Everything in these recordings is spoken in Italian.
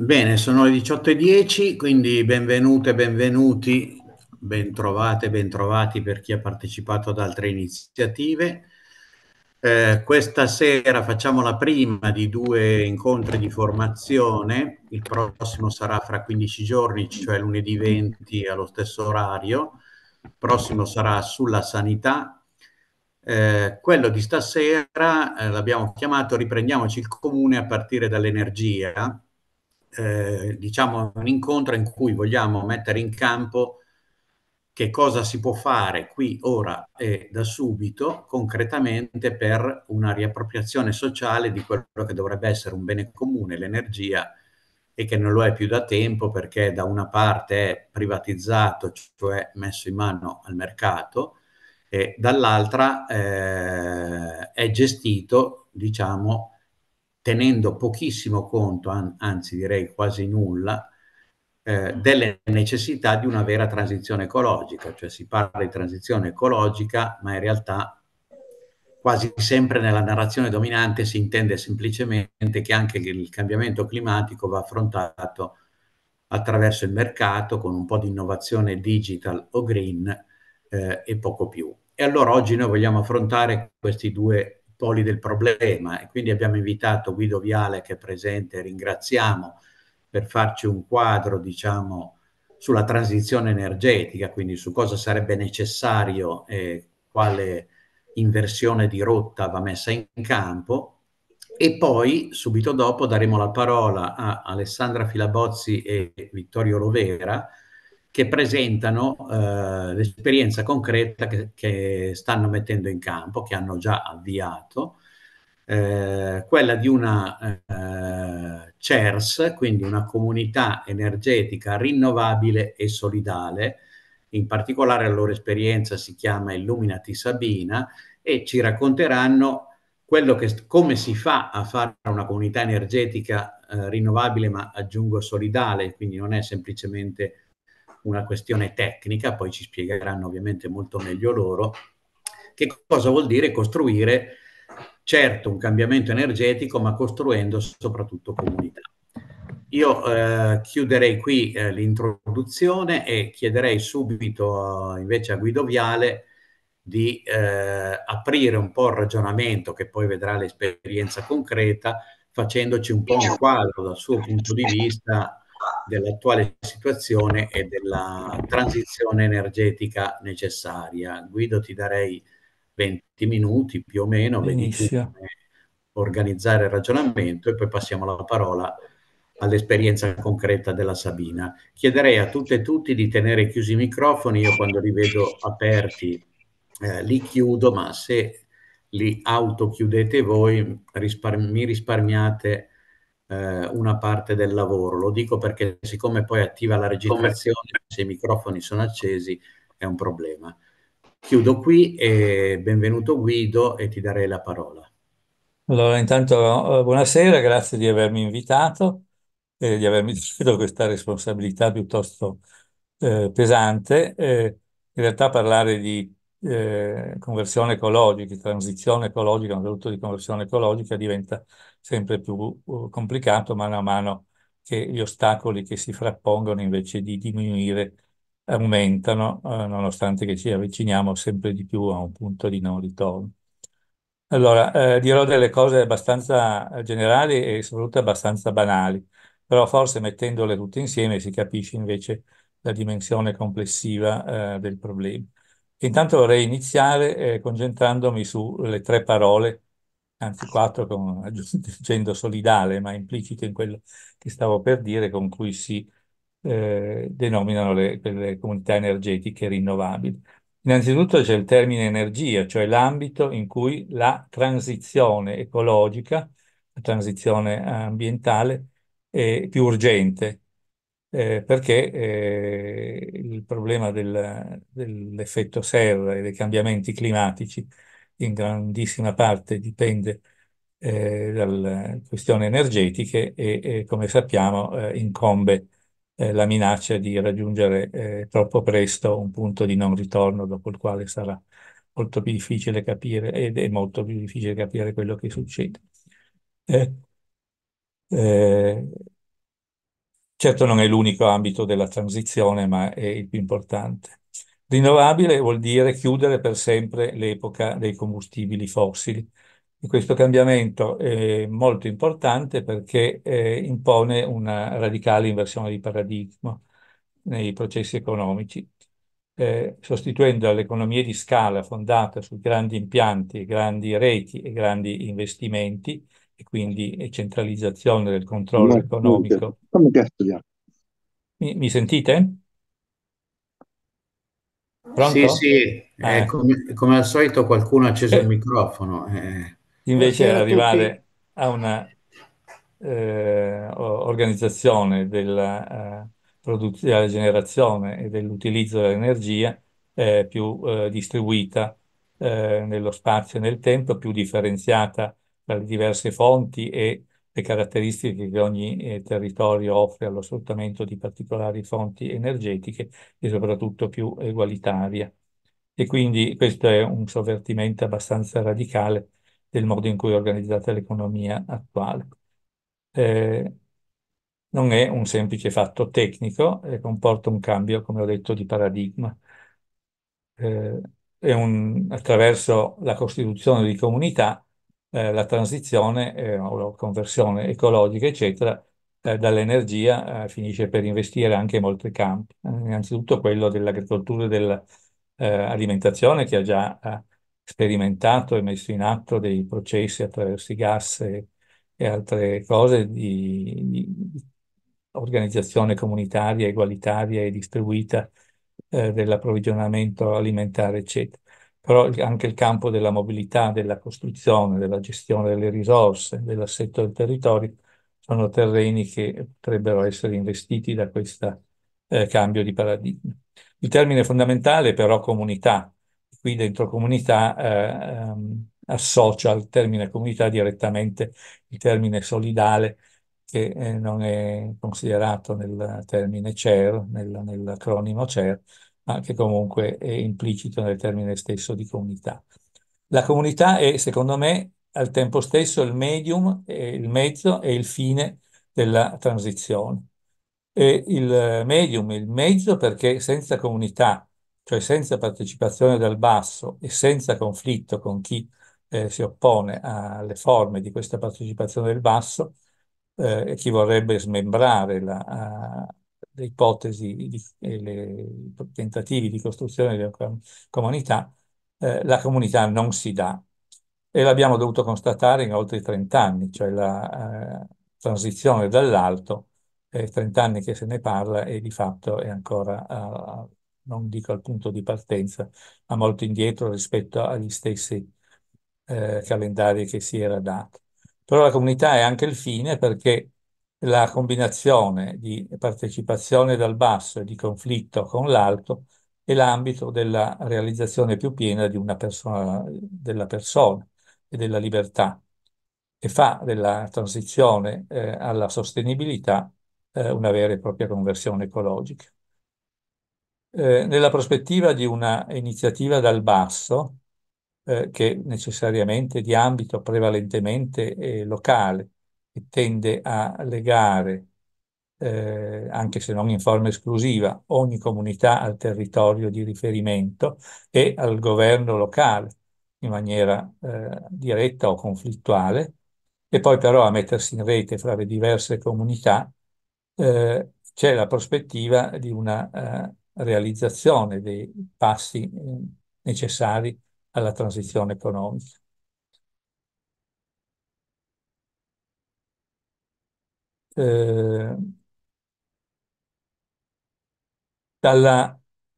Bene, sono le 18:10, quindi benvenute, benvenuti, bentrovate, bentrovati per chi ha partecipato ad altre iniziative. Questa sera facciamo la prima di due incontri di formazione, il prossimo sarà fra 15 giorni, cioè lunedì 20 allo stesso orario, il prossimo sarà sulla sanità. Quello di stasera l'abbiamo chiamato Riprendiamoci il Comune a partire dall'energia, diciamo un incontro in cui vogliamo mettere in campo che cosa si può fare qui, ora e da subito, concretamente per una riappropriazione sociale di quello che dovrebbe essere un bene comune, l'energia, e che non lo è più da tempo perché da una parte è privatizzato, cioè messo in mano al mercato, e dall'altra è gestito, diciamo, tenendo pochissimo conto, anzi direi quasi nulla, delle necessità di una vera transizione ecologica. Cioè si parla di transizione ecologica, ma in realtà quasi sempre nella narrazione dominante si intende semplicemente che anche il cambiamento climatico va affrontato attraverso il mercato con un po' di innovazione digital o green e poco più. E allora oggi noi vogliamo affrontare questi due poli del problema e quindi abbiamo invitato Guido Viale, che è presente, ringraziamo, per farci un quadro, diciamo, sulla transizione energetica, quindi su cosa sarebbe necessario e quale inversione di rotta va messa in campo. E poi, subito dopo, daremo la parola a Alessandra Filabozzi e Vittorio Lovera, che presentano l'esperienza concreta che stanno mettendo in campo, che hanno già avviato, quella di una CERS, quindi una comunità energetica rinnovabile e solidale. In particolare la loro esperienza si chiama Illuminati Sabina e ci racconteranno quello che, come si fa a fare una comunità energetica rinnovabile, ma aggiungo solidale, quindi non è semplicemente una questione tecnica, poi ci spiegheranno ovviamente molto meglio loro che cosa vuol dire costruire, certo, un cambiamento energetico, ma costruendo soprattutto comunità. Io chiuderei qui l'introduzione e chiederei subito invece a Guido Viale di aprire un po' il ragionamento, che poi vedrà l'esperienza concreta, facendoci un po' un quadro dal suo punto di vista dell'attuale situazione e della transizione energetica necessaria. Guido, ti darei 20 minuti più o meno, benissimo, organizzare il ragionamento e poi passiamo la parola all'esperienza concreta della Sabina. Chiederei a tutte e tutti di tenere chiusi i microfoni, io quando li vedo aperti li chiudo, ma se li autochiudete voi mi risparmiate una parte del lavoro. Lo dico perché siccome poi attiva la registrazione, se i microfoni sono accesi è un problema. Chiudo qui e benvenuto Guido e ti darei la parola. Allora, intanto buonasera, grazie di avermi invitato e di avermi dato questa responsabilità piuttosto pesante. In realtà parlare di conversione ecologica, di transizione ecologica, soprattutto di conversione ecologica, diventa sempre più complicato mano a mano che gli ostacoli che si frappongono invece di diminuire aumentano, nonostante che ci avviciniamo sempre di più a un punto di non ritorno. Allora, dirò delle cose abbastanza generali e soprattutto abbastanza banali, però forse mettendole tutte insieme si capisce invece la dimensione complessiva del problema. Intanto vorrei iniziare concentrandomi sulle tre parole, anzi quattro, aggiungendo solidale, ma implicito in quello che stavo per dire, con cui si denominano le comunità energetiche rinnovabili. Innanzitutto c'è il termine energia, cioè l'ambito in cui la transizione ecologica, la transizione ambientale è più urgente, perché il problema dell'effetto serra e dei cambiamenti climatici in grandissima parte dipende dalle questioni energetiche e come sappiamo incombe la minaccia di raggiungere troppo presto un punto di non ritorno, dopo il quale sarà molto più difficile capire, ed è molto più difficile capire quello che succede. Certo non è l'unico ambito della transizione, ma è il più importante. Rinnovabile vuol dire chiudere per sempre l'epoca dei combustibili fossili. E questo cambiamento è molto importante perché impone una radicale inversione di paradigma nei processi economici, sostituendo alle economie di scala fondate su grandi impianti, grandi reti e grandi investimenti, e quindi centralizzazione del controllo economico. Mi sentite? Pronto? Sì, come al solito qualcuno ha acceso il microfono. Invece arrivare a una organizzazione della della generazione e dell'utilizzo dell'energia più distribuita nello spazio e nel tempo, più differenziata dalle diverse fonti e le caratteristiche che ogni territorio offre allo sfruttamento di particolari fonti energetiche, e soprattutto più egualitaria. E quindi questo è un sovvertimento abbastanza radicale del modo in cui è organizzata l'economia attuale. Non è un semplice fatto tecnico, comporta un cambio, come ho detto, di paradigma. Attraverso la costituzione di comunità, la transizione o la conversione ecologica, eccetera, dall'energia finisce per investire anche in molti campi. Innanzitutto quello dell'agricoltura e dell'alimentazione, che ha già sperimentato e messo in atto dei processi attraverso i gas e altre cose di organizzazione comunitaria, egualitaria e distribuita dell'approvvigionamento alimentare, eccetera. Però anche il campo della mobilità, della costruzione, della gestione delle risorse, dell'assetto del territorio, sono terreni che potrebbero essere investiti da questo cambio di paradigma. Il termine fondamentale è però comunità. Qui dentro comunità associa al termine comunità direttamente il termine solidale, che non è considerato nel termine CER, nell'acronimo CER, ma che comunque è implicito nel termine stesso di comunità. La comunità è, secondo me, al tempo stesso il medium, il mezzo e il fine della transizione. E il medium, il mezzo, perché senza comunità, cioè senza partecipazione dal basso e senza conflitto con chi si oppone alle forme di questa partecipazione del basso, e chi vorrebbe smembrare le ipotesi e i tentativi di costruzione di una comunità, la comunità non si dà. E l'abbiamo dovuto constatare in oltre 30 anni, cioè la transizione dall'alto, 30 anni che se ne parla e di fatto è ancora, non dico al punto di partenza, ma molto indietro rispetto agli stessi calendari che si era dato. Però la comunità è anche il fine, perché la combinazione di partecipazione dal basso e di conflitto con l'alto è l'ambito della realizzazione più piena di una persona, della persona e della libertà, e fa della transizione alla sostenibilità una vera e propria conversione ecologica. Nella prospettiva di una iniziativa dal basso, che necessariamente di ambito prevalentemente locale, che tende a legare, anche se non in forma esclusiva, ogni comunità al territorio di riferimento e al governo locale in maniera diretta o conflittuale, e poi però a mettersi in rete fra le diverse comunità, c'è la prospettiva di una realizzazione dei passi necessari alla transizione economica.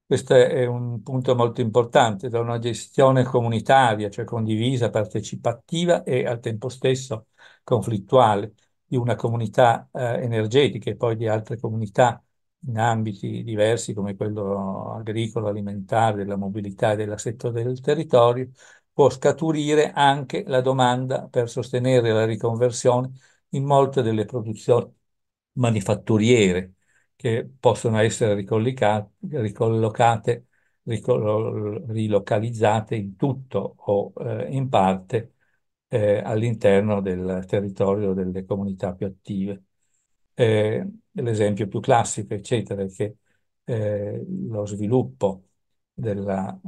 Questo è un punto molto importante: da una gestione comunitaria, cioè condivisa, partecipativa e al tempo stesso conflittuale, di una comunità energetica e poi di altre comunità in ambiti diversi come quello agricolo, alimentare, della mobilità e dell'assetto del territorio, può scaturire anche la domanda per sostenere la riconversione in molte delle produzioni manifatturiere, che possono essere rilocalizzate in tutto o in parte all'interno del territorio delle comunità più attive. l'esempio più classico, eccetera, che lo sviluppo della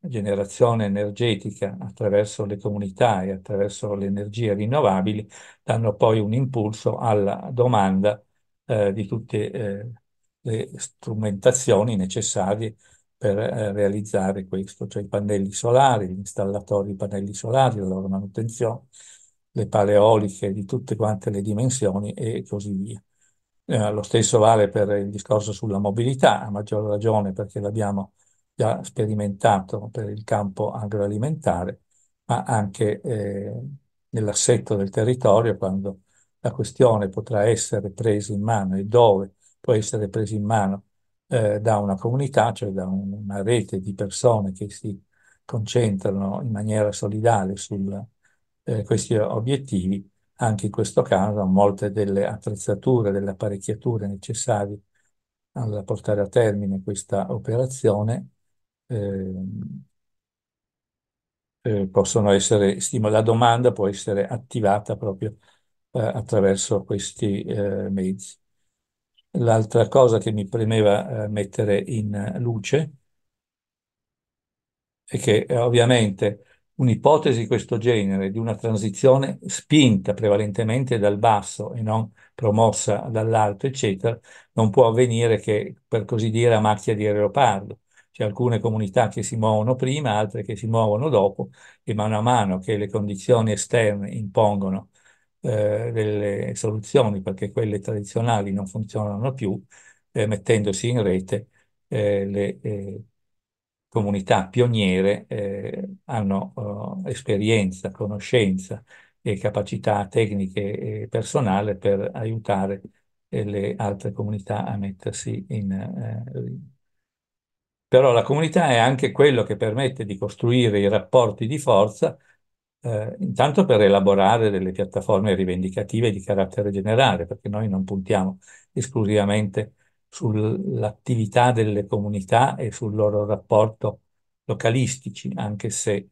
generazione energetica attraverso le comunità e attraverso le energie rinnovabili danno poi un impulso alla domanda di tutte le strumentazioni necessarie per realizzare questo, cioè i pannelli solari, gli installatori di pannelli solari, la loro manutenzione, le pale eoliche di tutte quante le dimensioni e così via. Lo stesso vale per il discorso sulla mobilità, a maggior ragione perché l'abbiamo già sperimentato per il campo agroalimentare, ma anche nell'assetto del territorio, quando la questione potrà essere presa in mano e dove può essere presa in mano da una comunità, cioè da una rete di persone che si concentrano in maniera solidale su questi obiettivi. Anche in questo caso molte delle attrezzature, delle apparecchiature necessarie a portare a termine questa operazione possono essere stimolate. La domanda può essere attivata proprio attraverso questi mezzi. L'altra cosa che mi premeva mettere in luce è che ovviamente un'ipotesi di questo genere, di una transizione spinta prevalentemente dal basso e non promossa dall'alto, eccetera, non può avvenire che, per così dire, a macchia di leopardo. C'è alcune comunità che si muovono prima, altre che si muovono dopo, e mano a mano che le condizioni esterne impongono delle soluzioni, perché quelle tradizionali non funzionano più, mettendosi in rete le comunità pioniere hanno esperienza, conoscenza e capacità tecniche e personale per aiutare le altre comunità a mettersi in linea. Però la comunità è anche quello che permette di costruire i rapporti di forza, intanto per elaborare delle piattaforme rivendicative di carattere generale, perché noi non puntiamo esclusivamente sull'attività delle comunità e sul loro rapporto localistici, anche se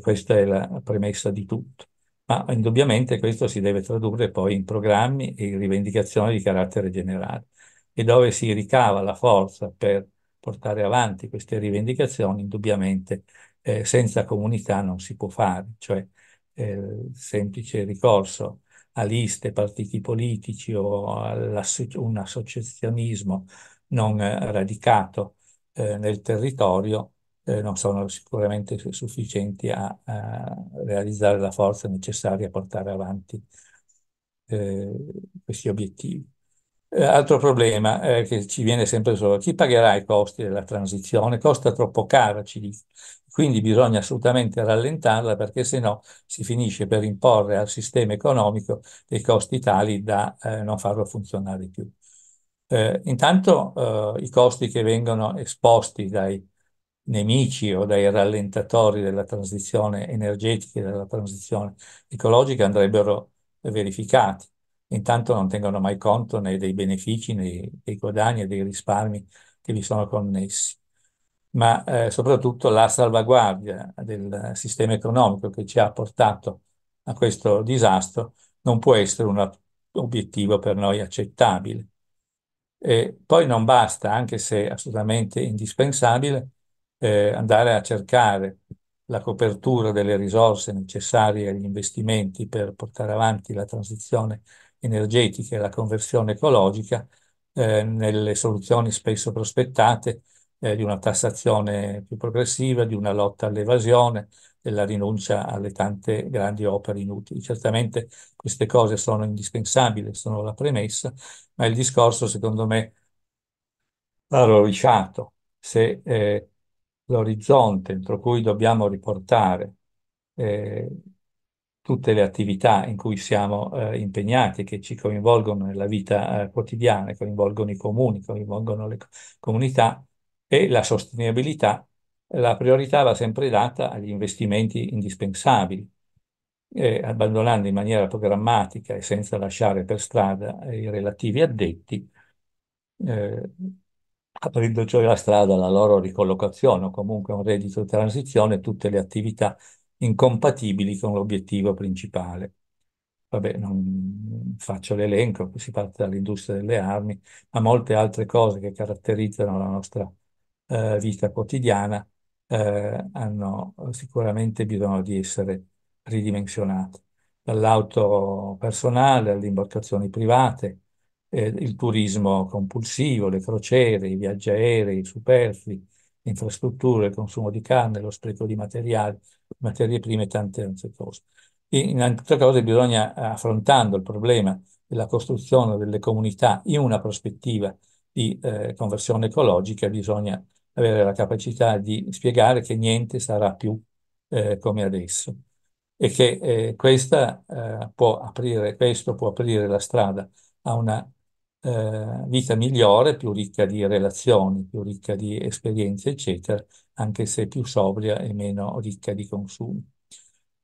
questa è la premessa di tutto. Ma indubbiamente questo si deve tradurre poi in programmi e in rivendicazioni di carattere generale. E dove si ricava la forza per portare avanti queste rivendicazioni, indubbiamente senza comunità non si può fare, cioè semplice ricorso a liste, partiti politici o un associazionismo non radicato nel territorio non sono sicuramente sufficienti a realizzare la forza necessaria a portare avanti questi obiettivi. Altro problema che ci viene sempre solo: chi pagherà i costi della transizione? Costa troppo cara, ci dice. Quindi bisogna assolutamente rallentarla, perché se no si finisce per imporre al sistema economico dei costi tali da non farlo funzionare più. Intanto i costi che vengono esposti dai nemici o dai rallentatori della transizione energetica e della transizione ecologica andrebbero verificati. Intanto non tengono mai conto né dei benefici, né dei guadagni e dei risparmi che vi sono connessi. Ma soprattutto la salvaguardia del sistema economico che ci ha portato a questo disastro non può essere un obiettivo per noi accettabile. E poi non basta, anche se assolutamente indispensabile, andare a cercare la copertura delle risorse necessarie agli investimenti per portare avanti la transizione energetica e la conversione ecologica nelle soluzioni spesso prospettate di una tassazione più progressiva, di una lotta all'evasione, della rinuncia alle tante grandi opere inutili. Certamente queste cose sono indispensabili, sono la premessa, ma il discorso secondo me va rovesciato. Se l'orizzonte entro cui dobbiamo riportare tutte le attività in cui siamo impegnati, che ci coinvolgono nella vita quotidiana, coinvolgono i comuni, coinvolgono le comunità, e la sostenibilità, la priorità va sempre data agli investimenti indispensabili, abbandonando in maniera programmatica e senza lasciare per strada i relativi addetti, aprendo cioè la strada alla loro ricollocazione o comunque un reddito di transizione, tutte le attività incompatibili con l'obiettivo principale. Vabbè, non faccio l'elenco, si parte dall'industria delle armi, ma molte altre cose che caratterizzano la nostra vita quotidiana hanno sicuramente bisogno di essere ridimensionate, dall'auto personale alle imbarcazioni private, il turismo compulsivo, le crociere, i viaggi aerei superflui, le infrastrutture, il consumo di carne, lo spreco di materiali, materie prime e tante altre cose. In altre cose bisogna, affrontando il problema della costruzione delle comunità in una prospettiva di conversione ecologica, bisogna avere la capacità di spiegare che niente sarà più come adesso e che questo può aprire la strada a una vita migliore, più ricca di relazioni, più ricca di esperienze, eccetera, anche se più sobria e meno ricca di consumi.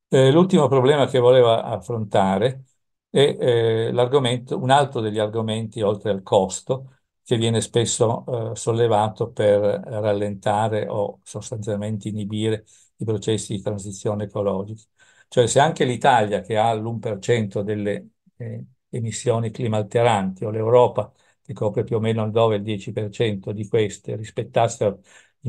L'ultimo problema che voleva affrontare è un altro degli argomenti, oltre al costo, che viene spesso sollevato per rallentare o sostanzialmente inibire i processi di transizione ecologica. Cioè, se anche l'Italia, che ha l'1% delle emissioni climalteranti, o l'Europa, che copre più o meno il 9 e il 10% di queste, rispettassero gli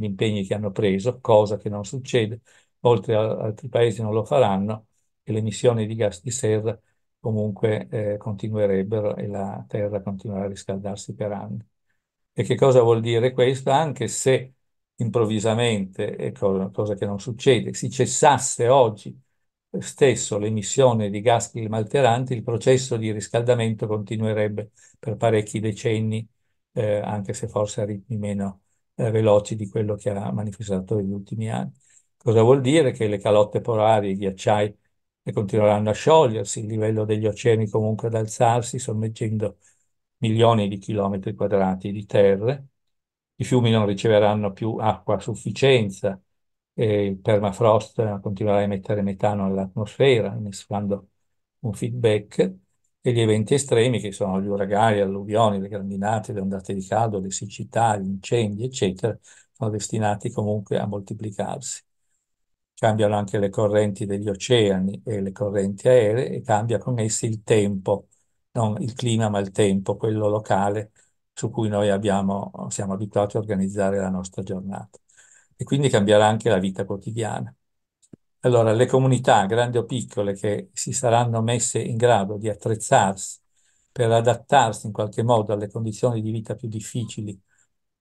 impegni che hanno preso, cosa che non succede, oltre a altri paesi non lo faranno, e le emissioni di gas di serra comunque continuerebbero e la Terra continuerà a riscaldarsi per anni. E che cosa vuol dire questo? Anche se improvvisamente, ecco, cosa che non succede, si cessasse oggi stesso l'emissione di gas climalteranti, il processo di riscaldamento continuerebbe per parecchi decenni, anche se forse a ritmi meno veloci di quello che ha manifestato negli ultimi anni. Cosa vuol dire? Che le calotte polari, i ghiacciai continueranno a sciogliersi, il livello degli oceani comunque ad alzarsi, sommergendo milioni di chilometri quadrati di terre, i fiumi non riceveranno più acqua a sufficienza, il permafrost continuerà a emettere metano all'atmosfera, innescando un feedback, e gli eventi estremi, che sono gli uragani, le alluvioni, le grandinate, le ondate di caldo, le siccità, gli incendi, eccetera, sono destinati comunque a moltiplicarsi. Cambiano anche le correnti degli oceani e le correnti aeree, e cambia con essi il tempo, non il clima ma il tempo, quello locale su cui noi siamo abituati a organizzare la nostra giornata. E quindi cambierà anche la vita quotidiana. Allora, le comunità, grandi o piccole, che si saranno messe in grado di attrezzarsi per adattarsi in qualche modo alle condizioni di vita più difficili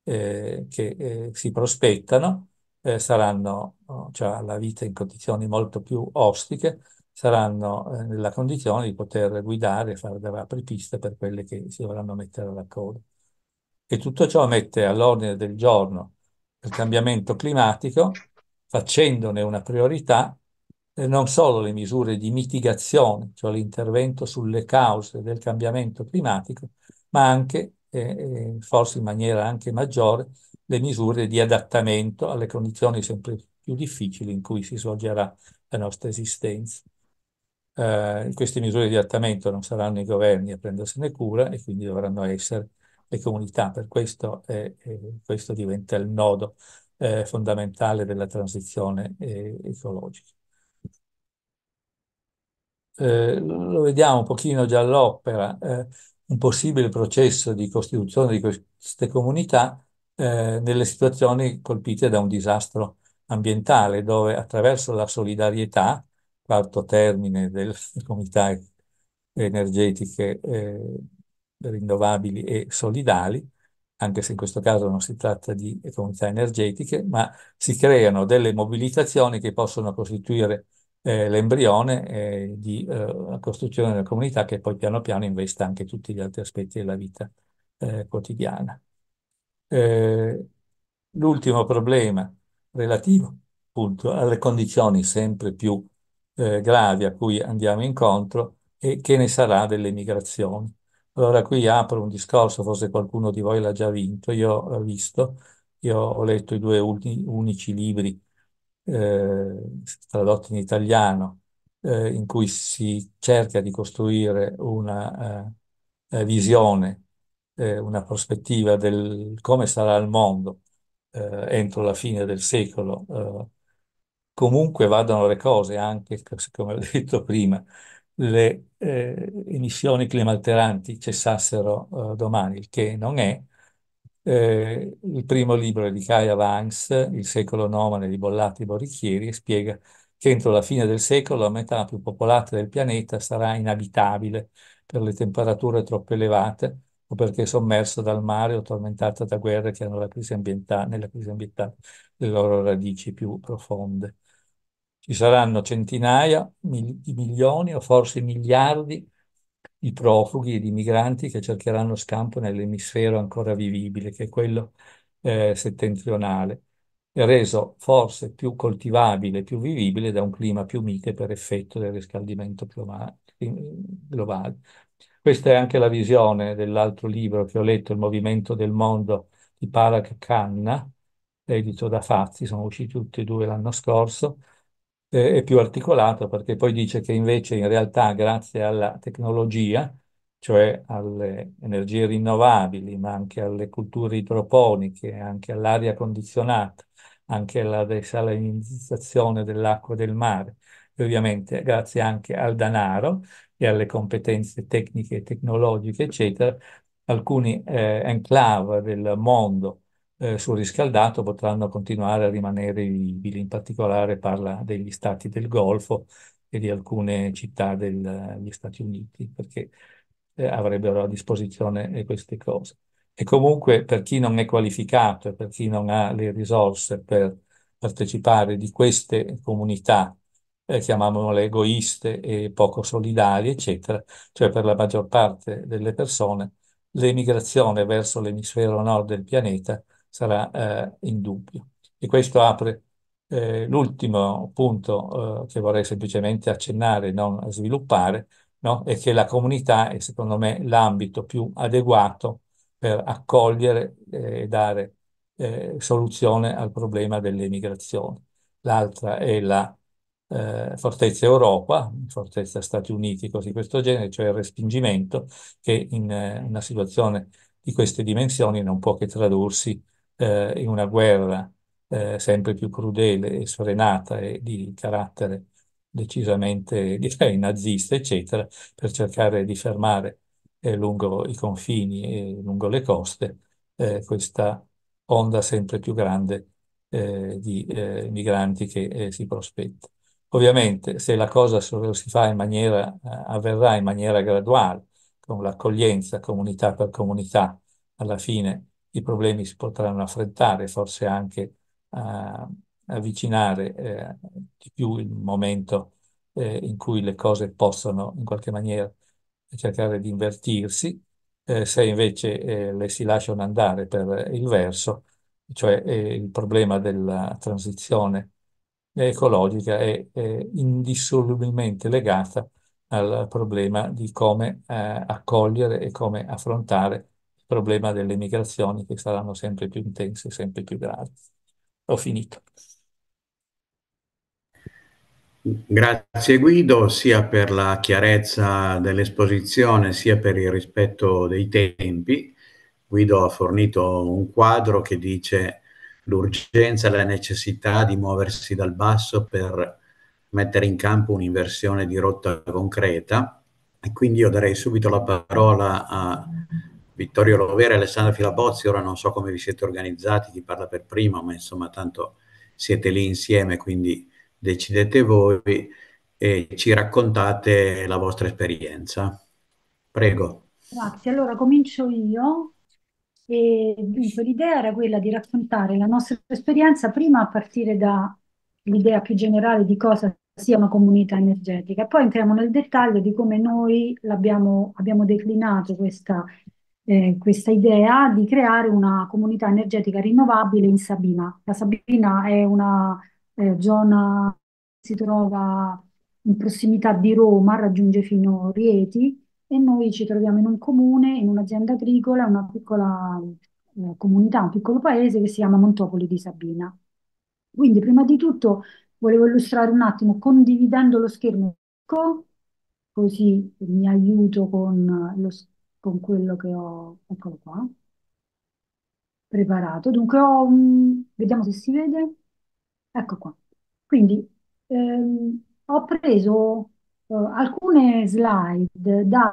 che si prospettano, saranno, cioè la vita in condizioni molto più ostiche, saranno nella condizione di poter guidare e fare da apripista per quelle che si dovranno mettere alla coda. E tutto ciò mette all'ordine del giorno il cambiamento climatico, facendone una priorità non solo le misure di mitigazione, cioè l'intervento sulle cause del cambiamento climatico, ma anche, forse in maniera anche maggiore, le misure di adattamento alle condizioni sempre più difficili in cui si svolgerà la nostra esistenza. Queste misure di adattamento non saranno i governi a prendersene cura, e quindi dovranno essere le comunità. Per questo questo diventa il nodo fondamentale della transizione ecologica. Lo vediamo un pochino già all'opera, un possibile processo di costituzione di queste comunità nelle situazioni colpite da un disastro ambientale, dove attraverso la solidarietà, quarto termine delle comunità energetiche rinnovabili e solidali, anche se in questo caso non si tratta di comunità energetiche, ma si creano delle mobilitazioni che possono costituire l'embrione di costruzione della comunità, che poi piano piano investa anche tutti gli altri aspetti della vita quotidiana. L'ultimo problema, relativo appunto alle condizioni sempre più gravi a cui andiamo incontro, e che ne sarà delle migrazioni. Allora, qui apro un discorso, forse qualcuno di voi l'ha già vinto, io ho letto i due unici libri tradotti in italiano in cui si cerca di costruire una visione, una prospettiva del come sarà il mondo entro la fine del secolo. Comunque vadano le cose, anche, come ho detto prima, le emissioni climalteranti cessassero domani, il che non è. Il primo libro di Kaya Vance, Il secolo nomade di Bollati Boricchieri, spiega che entro la fine del secolo la metà più popolata del pianeta sarà inabitabile per le temperature troppo elevate o perché è sommersa dal mare o tormentata da guerre che hanno nella crisi ambientale le loro radici più profonde. Ci saranno centinaia di milioni o forse miliardi di profughi e di migranti che cercheranno scampo nell'emisfero ancora vivibile, che è quello settentrionale, reso forse più coltivabile, più vivibile da un clima più mite per effetto del riscaldamento globale. Questa è anche la visione dell'altro libro che ho letto, Il Movimento del Mondo di Palak Kanna, edito da Fazzi, sono usciti tutti e due l'anno scorso. È più articolato perché poi dice che invece in realtà grazie alla tecnologia, cioè alle energie rinnovabili, ma anche alle culture idroponiche, anche all'aria condizionata, anche alla desalinizzazione dell'acqua del mare, e ovviamente grazie anche al denaro e alle competenze tecniche e tecnologiche, eccetera, alcuni enclave del mondo surriscaldato potranno continuare a rimanere vivibili. In particolare parla degli stati del Golfo e di alcune città degli Stati Uniti, perché avrebbero a disposizione queste cose. E comunque per chi non è qualificato e per chi non ha le risorse per partecipare di queste comunità, chiamiamole egoiste e poco solidali, eccetera, cioè per la maggior parte delle persone, l'emigrazione verso l'emisfero nord del pianeta sarà indubbio. E questo apre l'ultimo punto che vorrei semplicemente accennare, non sviluppare, no? È che la comunità è secondo me l'ambito più adeguato per accogliere e dare soluzione al problema dell'emigrazione. L'altra è la fortezza Europa, fortezza Stati Uniti, cose di questo genere, cioè il respingimento che in una situazione di queste dimensioni non può che tradursi in una guerra sempre più crudele e sfrenata e di carattere decisamente, direi, nazista, eccetera, per cercare di fermare lungo i confini e lungo le coste questa onda sempre più grande di migranti che si prospetta. Ovviamente se la cosa si fa in maniera, avverrà in maniera graduale, con l'accoglienza comunità per comunità, alla fine i problemi si potranno affrontare, forse anche avvicinare di più il momento in cui le cose possono in qualche maniera cercare di invertirsi, se invece le si lasciano andare per il verso, cioè il problema della transizione ecologica è indissolubilmente legata al problema di come accogliere e come affrontare problema delle migrazioni che saranno sempre più intense, sempre più gravi. Ho finito. Grazie Guido, sia per la chiarezza dell'esposizione, sia per il rispetto dei tempi. Guido ha fornito un quadro che dice l'urgenza e la necessità di muoversi dal basso per mettere in campo un'inversione di rotta concreta, e quindi io darei subito la parola a Vittorio Lovera e Alessandra Filabozzi. Ora non so come vi siete organizzati, chi parla per prima, ma insomma tanto siete lì insieme, quindi decidete voi e ci raccontate la vostra esperienza. Prego. Grazie, allora comincio io. E dunque l'idea era quella di raccontare la nostra esperienza, prima a partire dall'idea più generale di cosa sia una comunità energetica, poi entriamo nel dettaglio di come noi abbiamo declinato questa idea di creare una comunità energetica rinnovabile in Sabina. La Sabina è una zona che si trova in prossimità di Roma, raggiunge fino a Rieti, e noi ci troviamo in un comune, in un'azienda agricola, una piccola comunità, un piccolo paese che si chiama Montopoli di Sabina. Quindi prima di tutto volevo illustrare un attimo condividendo lo schermo, così mi aiuto con lo schermo, con quello che ho, eccolo qua, preparato. Dunque vediamo se si vede, ecco qua. Quindi ho preso alcune slide dal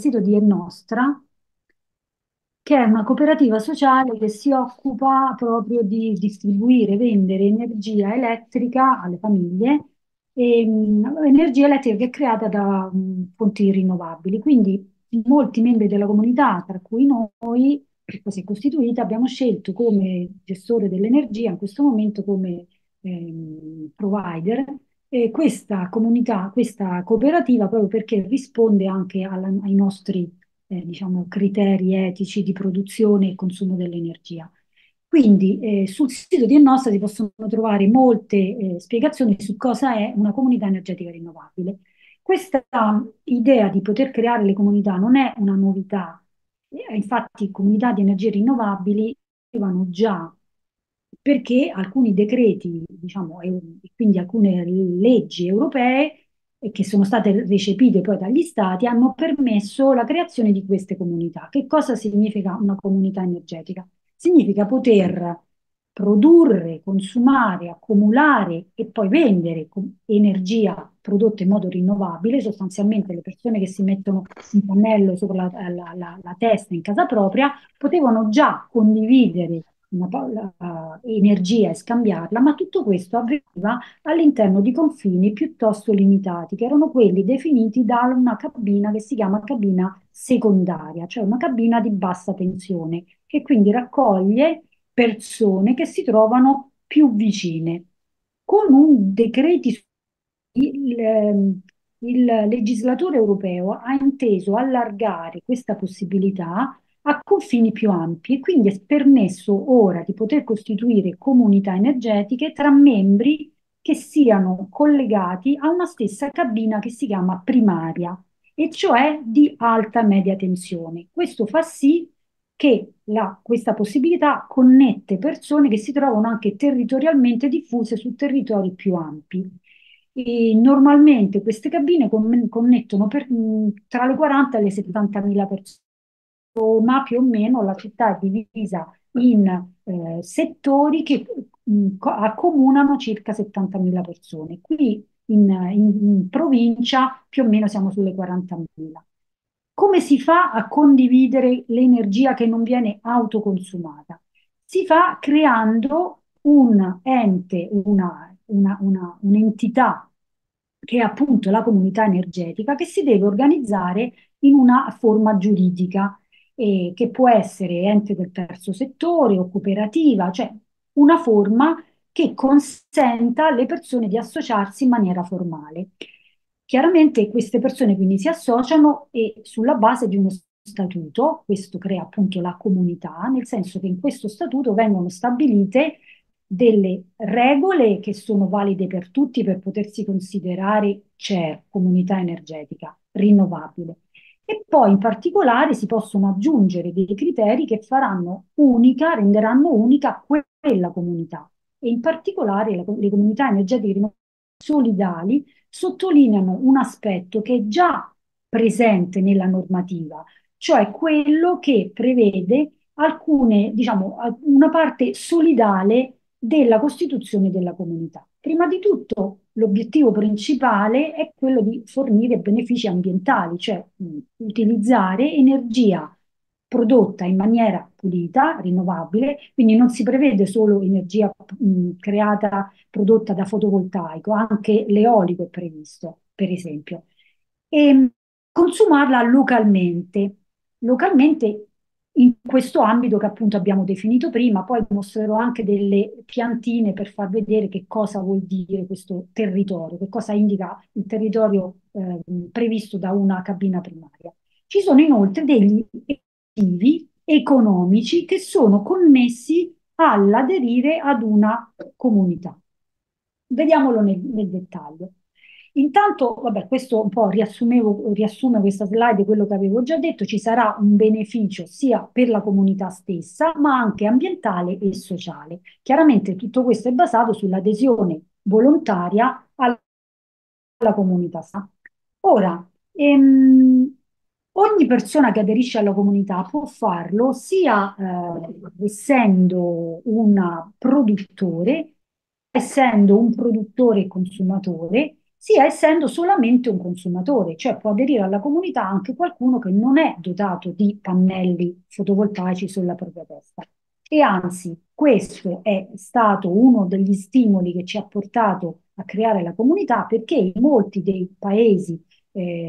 sito di È Nostra, che è una cooperativa sociale che si occupa proprio di distribuire, vendere energia elettrica alle famiglie, energia elettrica che è creata da fonti rinnovabili. Quindi molti membri della comunità, tra cui noi, che così è costituita, abbiamo scelto come gestore dell'energia, in questo momento come provider, questa comunità, questa cooperativa, proprio perché risponde anche ai nostri diciamo, criteri etici di produzione e consumo dell'energia. Quindi sul sito di È Nostra si possono trovare molte spiegazioni su cosa è una comunità energetica rinnovabile. Questa idea di poter creare le comunità non è una novità, infatti comunità di energie rinnovabili avevano già, perché alcuni decreti, diciamo, e quindi alcune leggi europee che sono state recepite poi dagli stati, hanno permesso la creazione di queste comunità. Che cosa significa una comunità energetica? Significa poter produrre, consumare, accumulare e poi vendere energia prodotta in modo rinnovabile. Sostanzialmente le persone che si mettono un pannello sopra la testa in casa propria potevano già condividere energia e scambiarla, ma tutto questo avveniva all'interno di confini piuttosto limitati, che erano quelli definiti da una cabina che si chiama cabina secondaria, cioè una cabina di bassa tensione, che quindi raccoglie persone che si trovano più vicine. Con un decreto il legislatore europeo ha inteso allargare questa possibilità a confini più ampi e quindi è permesso ora di poter costituire comunità energetiche tra membri che siano collegati a una stessa cabina che si chiama primaria, e cioè di alta e media tensione. Questo fa sì che questa possibilità connette persone che si trovano anche territorialmente diffuse su territori più ampi. E normalmente queste cabine connettono tra le 40 e le 70.000 persone. Ma più o meno la città è divisa in settori che accomunano circa 70.000 persone. Qui in provincia più o meno siamo sulle 40.000. Come si fa a condividere l'energia che non viene autoconsumata? Si fa creando un ente, un'entità che è appunto la comunità energetica, che si deve organizzare in una forma giuridica, che può essere ente del terzo settore o cooperativa, cioè una forma che consenta alle persone di associarsi in maniera formale. Chiaramente queste persone quindi si associano e sulla base di uno statuto, questo crea appunto la comunità, nel senso che in questo statuto vengono stabilite delle regole che sono valide per tutti per potersi considerare CER, comunità energetica rinnovabile. E poi in particolare si possono aggiungere dei criteri che renderanno unica quella comunità. E in particolare le comunità energetiche solidali sottolineano un aspetto che è già presente nella normativa, cioè quello che prevede una parte solidale della costituzione della comunità. Prima di tutto, l'obiettivo principale è quello di fornire benefici ambientali, cioè utilizzare energia prodotta in maniera pulita, rinnovabile, quindi non si prevede solo energia prodotta da fotovoltaico, anche l'eolico è previsto, per esempio, e consumarla localmente in questo ambito che appunto abbiamo definito prima. Poi mostrerò anche delle piantine per far vedere che cosa vuol dire questo territorio, che cosa indica il territorio previsto da una cabina primaria. Ci sono inoltre degli obiettivi economici che sono connessi all'aderire ad una comunità. Vediamolo nel dettaglio. Intanto, vabbè, questo un po' riassume questa slide, quello che avevo già detto. Ci sarà un beneficio sia per la comunità stessa, ma anche ambientale e sociale. Chiaramente tutto questo è basato sull'adesione volontaria alla comunità. Ora, ogni persona che aderisce alla comunità può farlo sia essendo un produttore e consumatore, sia essendo solamente un consumatore, cioè può aderire alla comunità anche qualcuno che non è dotato di pannelli fotovoltaici sulla propria testa. E anzi, questo è stato uno degli stimoli che ci ha portato a creare la comunità, perché in molti dei paesi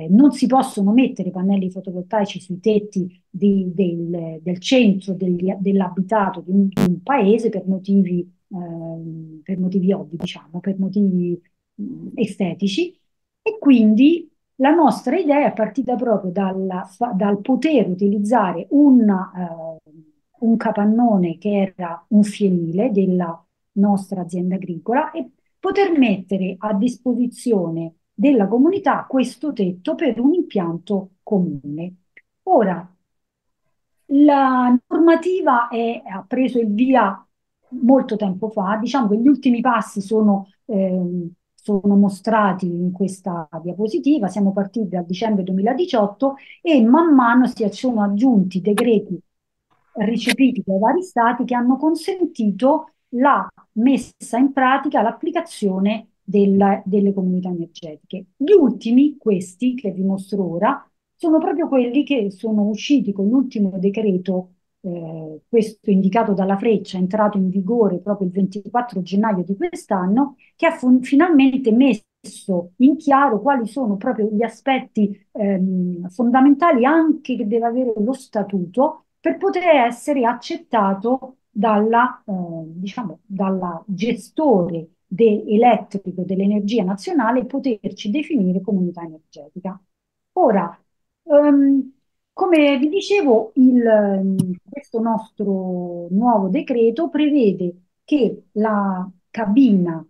non si possono mettere pannelli fotovoltaici sui tetti del centro dell'abitato di un paese per motivi ovvi, diciamo, per motivi estetici, e quindi la nostra idea è partita proprio dal poter utilizzare un capannone che era un fienile della nostra azienda agricola e poter mettere a disposizione della comunità questo tetto per un impianto comune. Ora, la normativa ha preso il via molto tempo fa, diciamo che gli ultimi passi sono mostrati in questa diapositiva. Siamo partiti dal dicembre 2018 e man mano si sono aggiunti decreti recepiti dai vari stati che hanno consentito la messa in pratica, l'applicazione delle comunità energetiche. Gli ultimi, questi che vi mostro ora, sono proprio quelli che sono usciti con l'ultimo decreto, questo indicato dalla freccia, entrato in vigore proprio il 24 gennaio di quest'anno, che ha finalmente messo in chiaro quali sono proprio gli aspetti fondamentali anche che deve avere lo statuto per poter essere accettato dalla gestore elettrico dell'energia nazionale e poterci definire comunità energetica. Ora, come vi dicevo, questo nostro nuovo decreto prevede che la cabina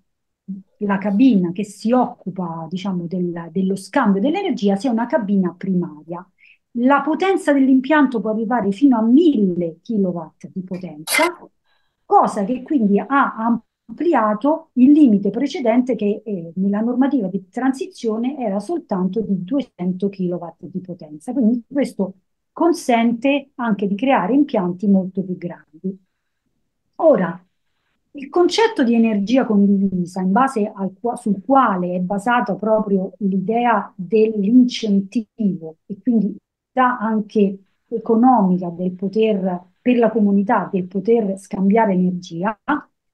che si occupa, diciamo, dello scambio dell'energia sia una cabina primaria. La potenza dell'impianto può arrivare fino a 1000 kW di potenza, cosa che quindi ha ampliato il limite precedente che nella normativa di transizione era soltanto di 200 kW di potenza. Quindi questo consente anche di creare impianti molto più grandi. Ora, il concetto di energia condivisa, in base sul quale è basata proprio l'idea dell'incentivo e quindi anche economica per la comunità del poter scambiare energia,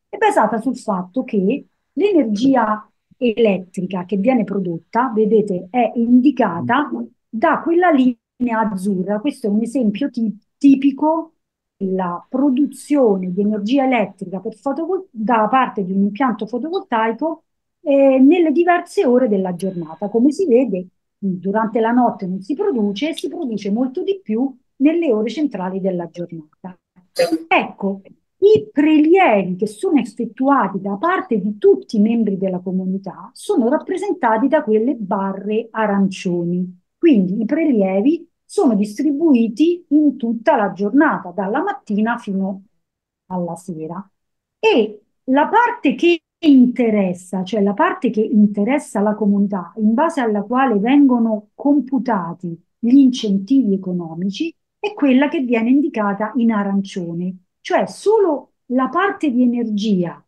è basata sul fatto che l'energia elettrica che viene prodotta, vedete, è indicata da quella linea azzurra. Questo è un esempio tipico della produzione di energia elettrica da parte di un impianto fotovoltaico nelle diverse ore della giornata. Come si vede, durante la notte non si produce e si produce molto di più nelle ore centrali della giornata. Ecco, i prelievi che sono effettuati da parte di tutti i membri della comunità sono rappresentati da quelle barre arancioni. Quindi i prelievi sono distribuiti in tutta la giornata, dalla mattina fino alla sera. E la parte che interessa, cioè la parte che interessa la comunità, in base alla quale vengono computati gli incentivi economici, è quella che viene indicata in arancione, cioè solo la parte di energia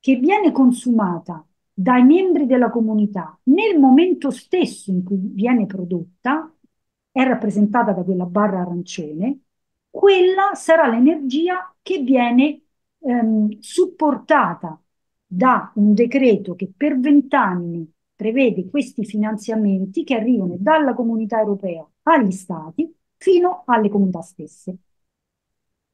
che viene consumata dai membri della comunità nel momento stesso in cui viene prodotta è rappresentata da quella barra arancione. Quella sarà l'energia che viene supportata da un decreto che per 20 anni prevede questi finanziamenti che arrivano dalla comunità europea agli stati fino alle comunità stesse.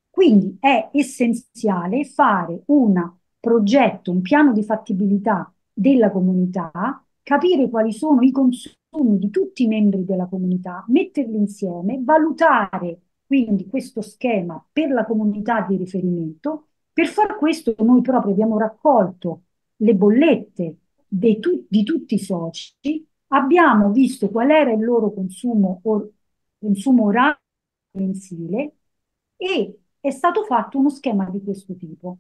Quindi è essenziale fare un progetto, un piano di fattibilità della comunità, capire quali sono i consumi di tutti i membri della comunità, metterli insieme, valutare quindi questo schema per la comunità di riferimento. Per far questo noi proprio abbiamo raccolto le bollette di tutti i soci, abbiamo visto qual era il loro consumo orario mensile e è stato fatto uno schema di questo tipo.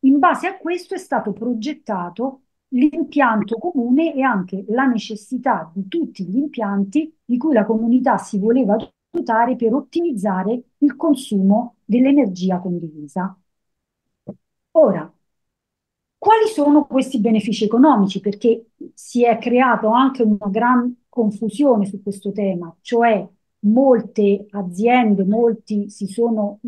In base a questo è stato progettato l'impianto comune e anche la necessità di tutti gli impianti di cui la comunità si voleva dotare per ottimizzare il consumo dell'energia condivisa. Ora, Quali sono questi benefici economici? Perché si è creato anche una gran confusione su questo tema, cioè molte aziende, molti si sono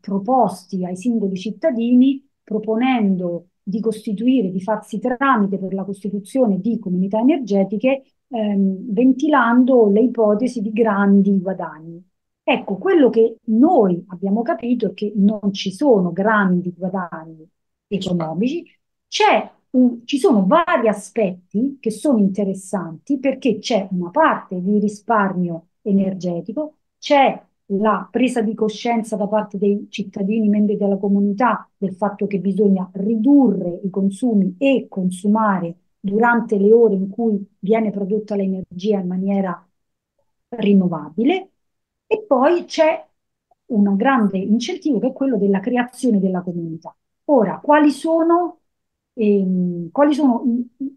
proposti ai singoli cittadini proponendo di costituire, di farsi tramite per la costituzione di comunità energetiche, ventilando le ipotesi di grandi guadagni. Ecco, quello che noi abbiamo capito è che non ci sono grandi guadagni economici, ci sono vari aspetti che sono interessanti perché c'è una parte di risparmio energetico, c'è la presa di coscienza da parte dei cittadini, membri della comunità, del fatto che bisogna ridurre i consumi e consumare durante le ore in cui viene prodotta l'energia in maniera rinnovabile, e poi c'è un grande incentivo che è quello della creazione della comunità. Ora, quali sono i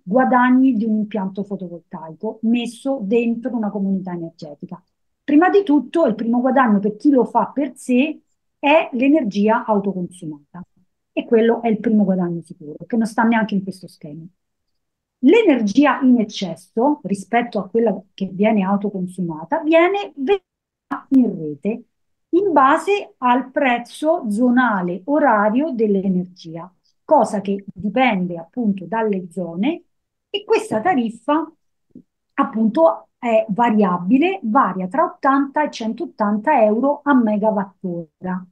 guadagni di un impianto fotovoltaico messo dentro una comunità energetica? Prima di tutto, il primo guadagno per chi lo fa per sé è l'energia autoconsumata, e quello è il primo guadagno sicuro, che non sta neanche in questo schema. L'energia in eccesso, rispetto a quella che viene autoconsumata, viene venduta in rete in base al prezzo zonale orario dell'energia, cosa che dipende appunto dalle zone, e questa tariffa appunto è variabile, varia tra 80 e 180 euro a megawattora.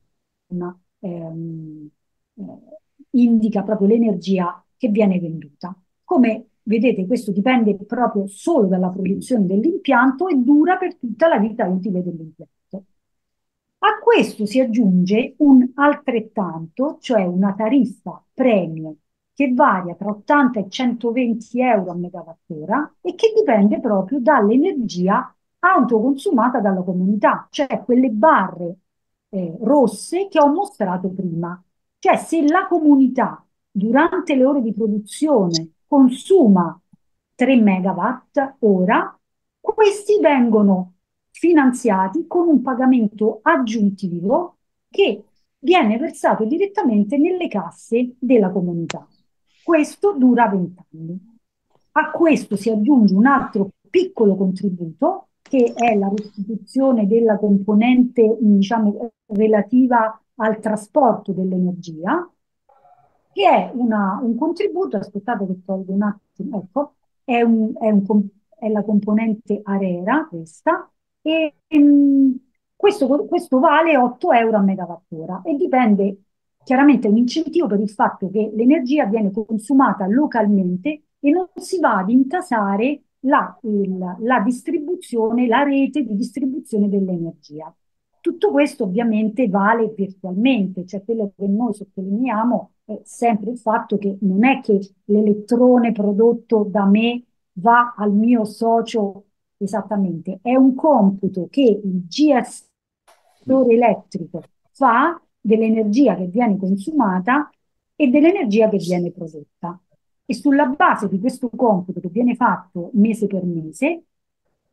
Indica proprio l'energia che viene venduta. Come vedete, questo dipende proprio solo dalla produzione dell'impianto e dura per tutta la vita utile dell'impianto. A questo si aggiunge un altrettanto, cioè una tariffa premium, che varia tra 80 e 120 euro a megawattora e che dipende proprio dall'energia autoconsumata dalla comunità, cioè quelle barre rosse che ho mostrato prima. Cioè, se la comunità durante le ore di produzione consuma 3 megawatt ora, questi vengono finanziati con un pagamento aggiuntivo che viene versato direttamente nelle casse della comunità. Questo dura 20 anni. A questo si aggiunge un altro piccolo contributo, che è la restituzione della componente, diciamo, relativa al trasporto dell'energia, che è un contributo, aspettate che tolgo un attimo, ecco, è la componente Arera, questa, e questo vale 8 euro a megawattora e dipende. Chiaramente è un incentivo per il fatto che l'energia viene consumata localmente e non si va ad intasare la distribuzione, la rete di distribuzione dell'energia. Tutto questo ovviamente vale virtualmente, cioè quello che noi sottolineiamo è sempre il fatto che non è che l'elettrone prodotto da me va al mio socio esattamente, è un computo che il GSE elettrico fa dell'energia che viene consumata e dell'energia che viene prodotta. E sulla base di questo computo che viene fatto mese per mese,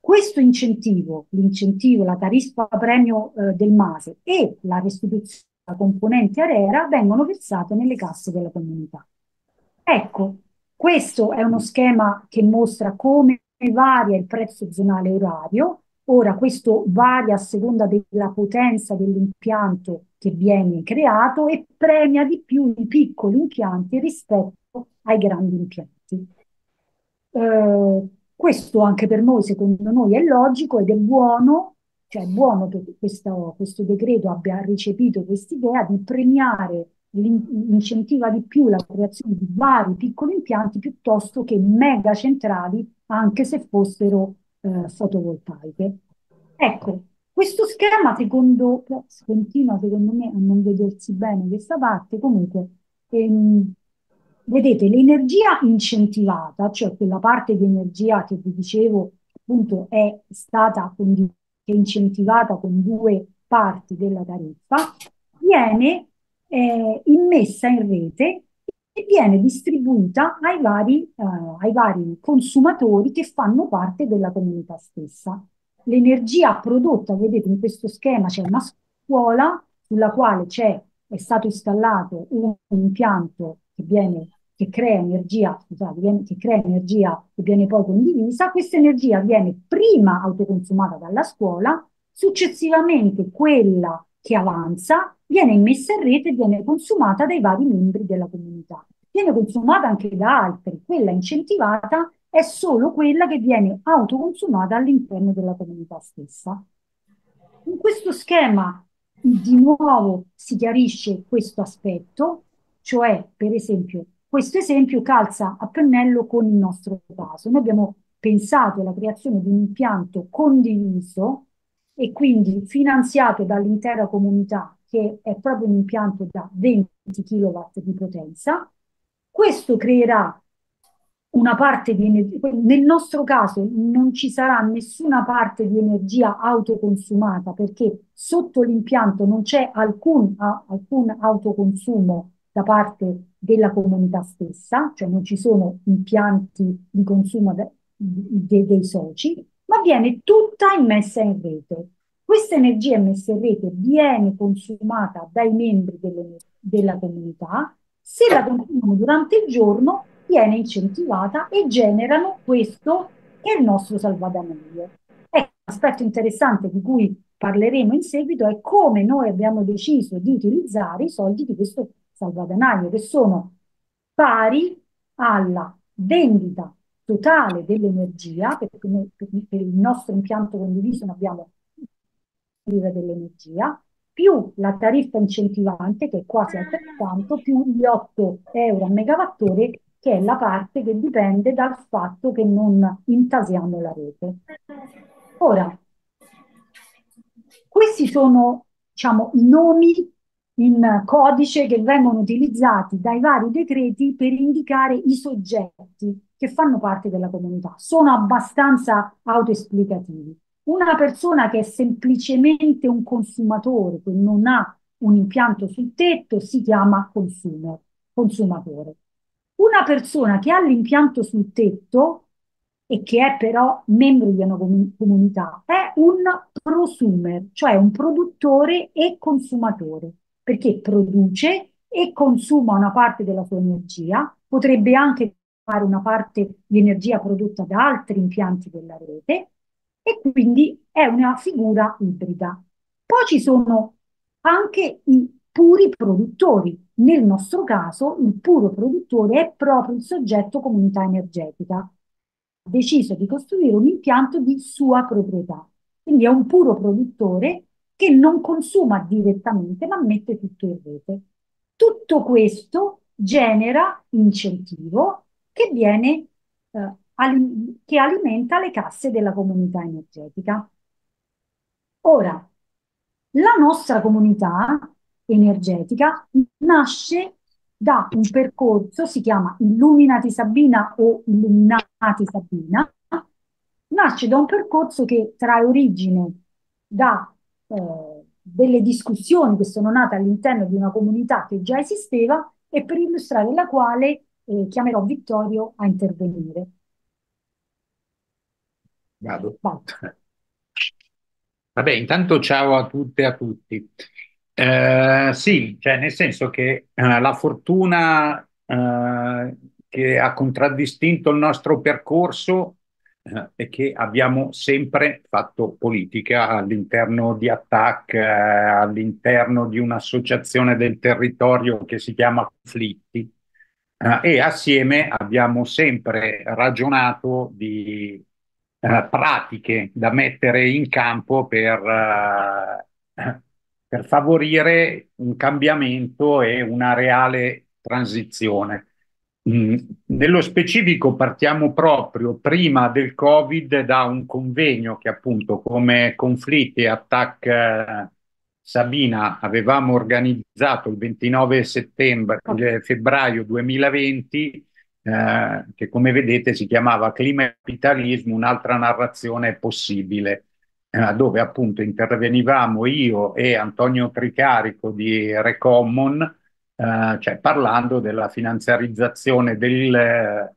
questo incentivo, la tariffa premio del MASE e la restituzione della componente Arera vengono versate nelle casse della comunità. Ecco, questo è uno schema che mostra come varia il prezzo zonale orario. Ora, questo varia a seconda della potenza dell'impianto che viene creato e premia di più i piccoli impianti rispetto ai grandi impianti. Questo anche per noi, secondo noi, è logico ed è buono, cioè è buono che questo decreto abbia ricepito quest'idea di premiare, incentiva di più la creazione di vari piccoli impianti piuttosto che mega centrali, anche se fossero fotovoltaiche. Ecco, questo schema secondo me a non vedersi bene questa parte, comunque vedete l'energia incentivata, cioè quella parte di energia che vi dicevo appunto è stata incentivata con due parti della tariffa, viene immessa in rete e viene distribuita ai vari consumatori che fanno parte della comunità stessa. L'energia prodotta, vedete in questo schema c'è una scuola sulla quale è stato installato un impianto che che crea energia, che viene poi condivisa, questa energia viene prima autoconsumata dalla scuola, successivamente quella che avanza viene immessa in rete e viene consumata dai vari membri della comunità. Viene consumata anche da altri, quella incentivata è solo quella che viene autoconsumata all'interno della comunità stessa. In questo schema di nuovo si chiarisce questo aspetto, cioè per esempio questo esempio calza a pennello con il nostro caso. Noi abbiamo pensato alla creazione di un impianto condiviso e quindi finanziato dall'intera comunità, che è proprio un impianto da 20 kW di potenza. Questo creerà una parte di energia, nel nostro caso non ci sarà nessuna parte di energia autoconsumata perché sotto l'impianto non c'è alcun autoconsumo da parte della comunità stessa, cioè non ci sono impianti di consumo dei soci, ma viene tutta immessa in rete. Questa energia immessa in rete viene consumata dai membri della comunità. Se la consumiamo durante il giorno viene incentivata e generano questo che è il nostro salvadanaio. Un aspetto interessante di cui parleremo in seguito è come noi abbiamo deciso di utilizzare i soldi di questo salvadanaio, che sono pari alla vendita totale dell'energia, perché noi, per il nostro impianto condiviso, abbiamo dell'energia, più la tariffa incentivante, che è quasi altrettanto, più gli 8 euro a megawattore, che è la parte che dipende dal fatto che non intasiamo la rete. Ora, questi sono, diciamo, i nomi in codice che vengono utilizzati dai vari decreti per indicare i soggetti che fanno parte della comunità. Sono abbastanza autoesplicativi. Una persona che è semplicemente un consumatore, che non ha un impianto sul tetto, si chiama consumatore. Una persona che ha l'impianto sul tetto e che è però membro di una comunità è un prosumer, cioè un produttore e consumatore, perché produce e consuma una parte della sua energia, potrebbe anche fare una parte di energia prodotta da altri impianti della rete, e quindi è una figura ibrida. Poi ci sono anche i puri produttori. Nel nostro caso il puro produttore è proprio il soggetto comunità energetica, ha deciso di costruire un impianto di sua proprietà, quindi è un puro produttore che non consuma direttamente ma mette tutto in rete. Tutto questo genera incentivo che viene che alimenta le casse della comunità energetica. Ora, la nostra comunità energetica nasce da un percorso, si chiama Illuminati Sabina o Illuminati Sabina, nasce da un percorso che trae origine da delle discussioni che sono nate all'interno di una comunità che già esisteva e per illustrare la quale chiamerò Vittorio a intervenire. Vado. Vabbè, intanto ciao a tutte e a tutti. Sì, cioè nel senso che la fortuna che ha contraddistinto il nostro percorso è che abbiamo sempre fatto politica all'interno di Attac, all'interno di un'associazione del territorio che si chiama Conflitti, e assieme abbiamo sempre ragionato di pratiche da mettere in campo per favorire un cambiamento e una reale transizione. Nello specifico partiamo proprio prima del Covid da un convegno che appunto come Conflitti e Attac Sabina avevamo organizzato il 29 febbraio 2020, che come vedete si chiamava Clima e Capitalismo, un'altra narrazione possibile, dove appunto intervenivamo io e Antonio Tricarico di Recommon, cioè parlando della finanziarizzazione del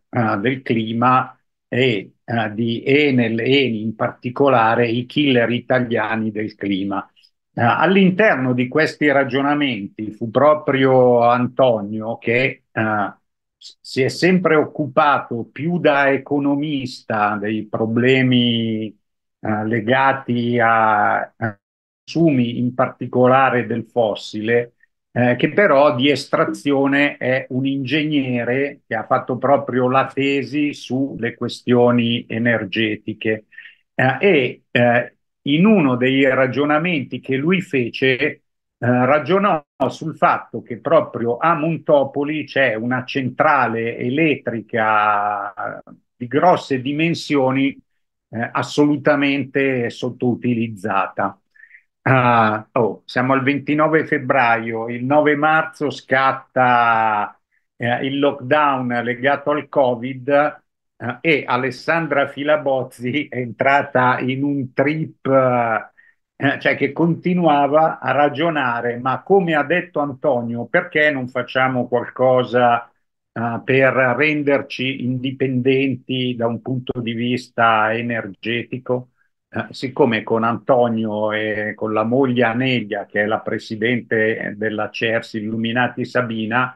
clima e di Enel e Eni in particolare, i killer italiani del clima. All'interno di questi ragionamenti fu proprio Antonio che si è sempre occupato più da economista dei problemi legati a consumi, in particolare del fossile, che però di estrazione è un ingegnere che ha fatto proprio la tesi sulle questioni energetiche. In uno dei ragionamenti che lui fece, ragionò sul fatto che proprio a Montopoli c'è una centrale elettrica di grosse dimensioni assolutamente sottoutilizzata. Siamo al 29 febbraio, il 9 marzo scatta il lockdown legato al Covid, e Alessandra Filabozzi è entrata in un trip cioè che continuava a ragionare, ma come ha detto Antonio, perché non facciamo qualcosa per renderci indipendenti da un punto di vista energetico? Siccome con Antonio e con la moglie Aneglia, che è la presidente della CERS Illuminati Sabina,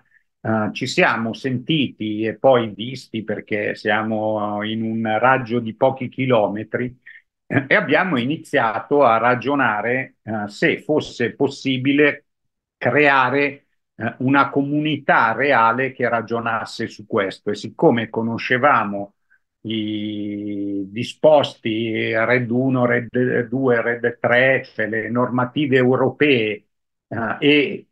ci siamo sentiti e poi visti, perché siamo in un raggio di pochi chilometri, e abbiamo iniziato a ragionare se fosse possibile creare una comunità reale che ragionasse su questo. E siccome conoscevamo i disposti RED 1, RED 2, RED 3, cioè le normative europee e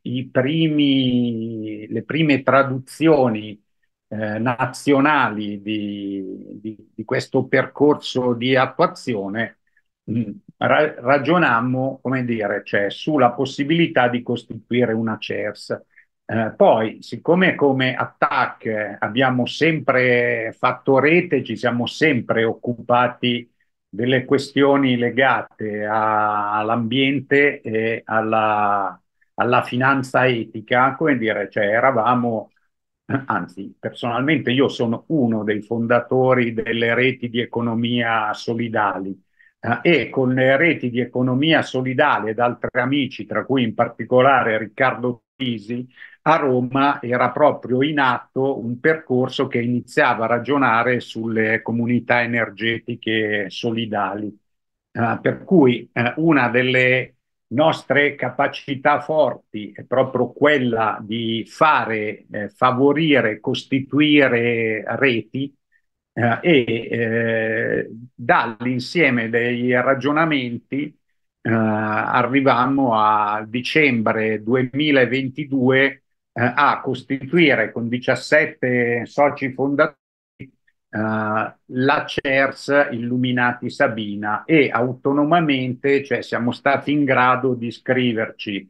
le prime traduzioni nazionali di questo percorso di attuazione, ragionammo, come dire, cioè, sulla possibilità di costituire una CERS. Poi, siccome come Attac abbiamo sempre fatto rete, ci siamo sempre occupati delle questioni legate all'ambiente e alla finanza etica, come dire, cioè, eravamo... Anzi, personalmente io sono uno dei fondatori delle reti di economia solidali e con le reti di economia solidale ed altri amici, tra cui in particolare Riccardo Fisi, a Roma era proprio in atto un percorso che iniziava a ragionare sulle comunità energetiche solidali, per cui una delle nostre capacità forti è proprio quella di fare, favorire, costituire reti e dall'insieme dei ragionamenti arrivammo a dicembre 2022 a costituire con 17 soci fondatori la CERS Illuminati Sabina, e autonomamente, cioè, siamo stati in grado di iscriverci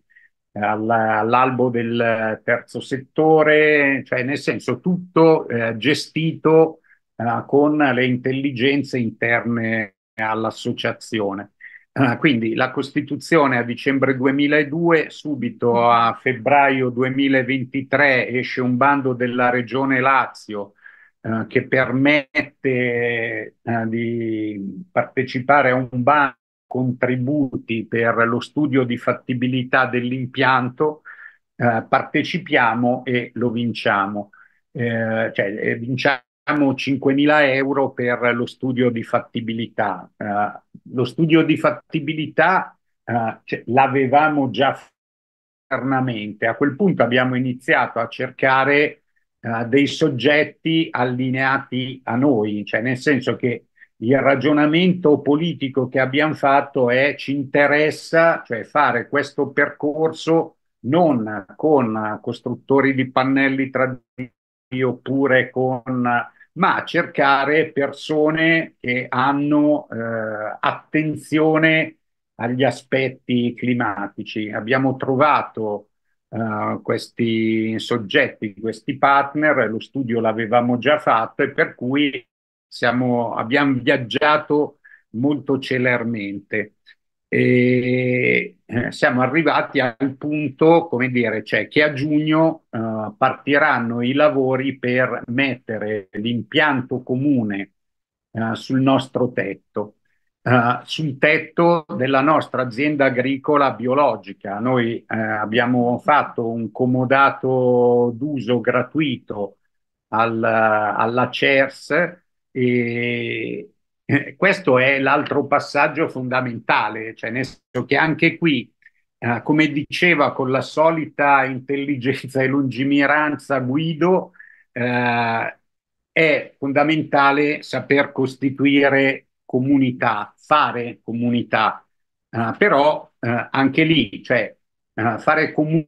all'albo del terzo settore, cioè, nel senso, tutto gestito con le intelligenze interne all'associazione. Quindi la costituzione a dicembre 2002, subito a febbraio 2023 esce un bando della Regione Lazio che permette di partecipare a un bando contributi per lo studio di fattibilità dell'impianto, partecipiamo e lo vinciamo. Cioè, vinciamo 5.000 euro per lo studio di fattibilità. Lo studio di fattibilità cioè, l'avevamo già fatto internamente. A quel punto abbiamo iniziato a cercare dei soggetti allineati a noi, cioè nel senso che il ragionamento politico che abbiamo fatto è: ci interessa, cioè, fare questo percorso non con costruttori di pannelli tradizionali oppure ma cercare persone che hanno attenzione agli aspetti climatici. Abbiamo trovato questi soggetti, questi partner, lo studio l'avevamo già fatto, e per cui abbiamo viaggiato molto celermente e siamo arrivati al punto, come dire, cioè, che a giugno partiranno i lavori per mettere l'impianto comune sul nostro tetto. Sul tetto della nostra azienda agricola biologica. Noi abbiamo fatto un comodato d'uso gratuito alla CERS, e questo è l'altro passaggio fondamentale, cioè nel senso che anche qui, come diceva con la solita intelligenza e lungimiranza Guido, è fondamentale saper costituire comunità, fare comunità, però anche lì, cioè fare comunità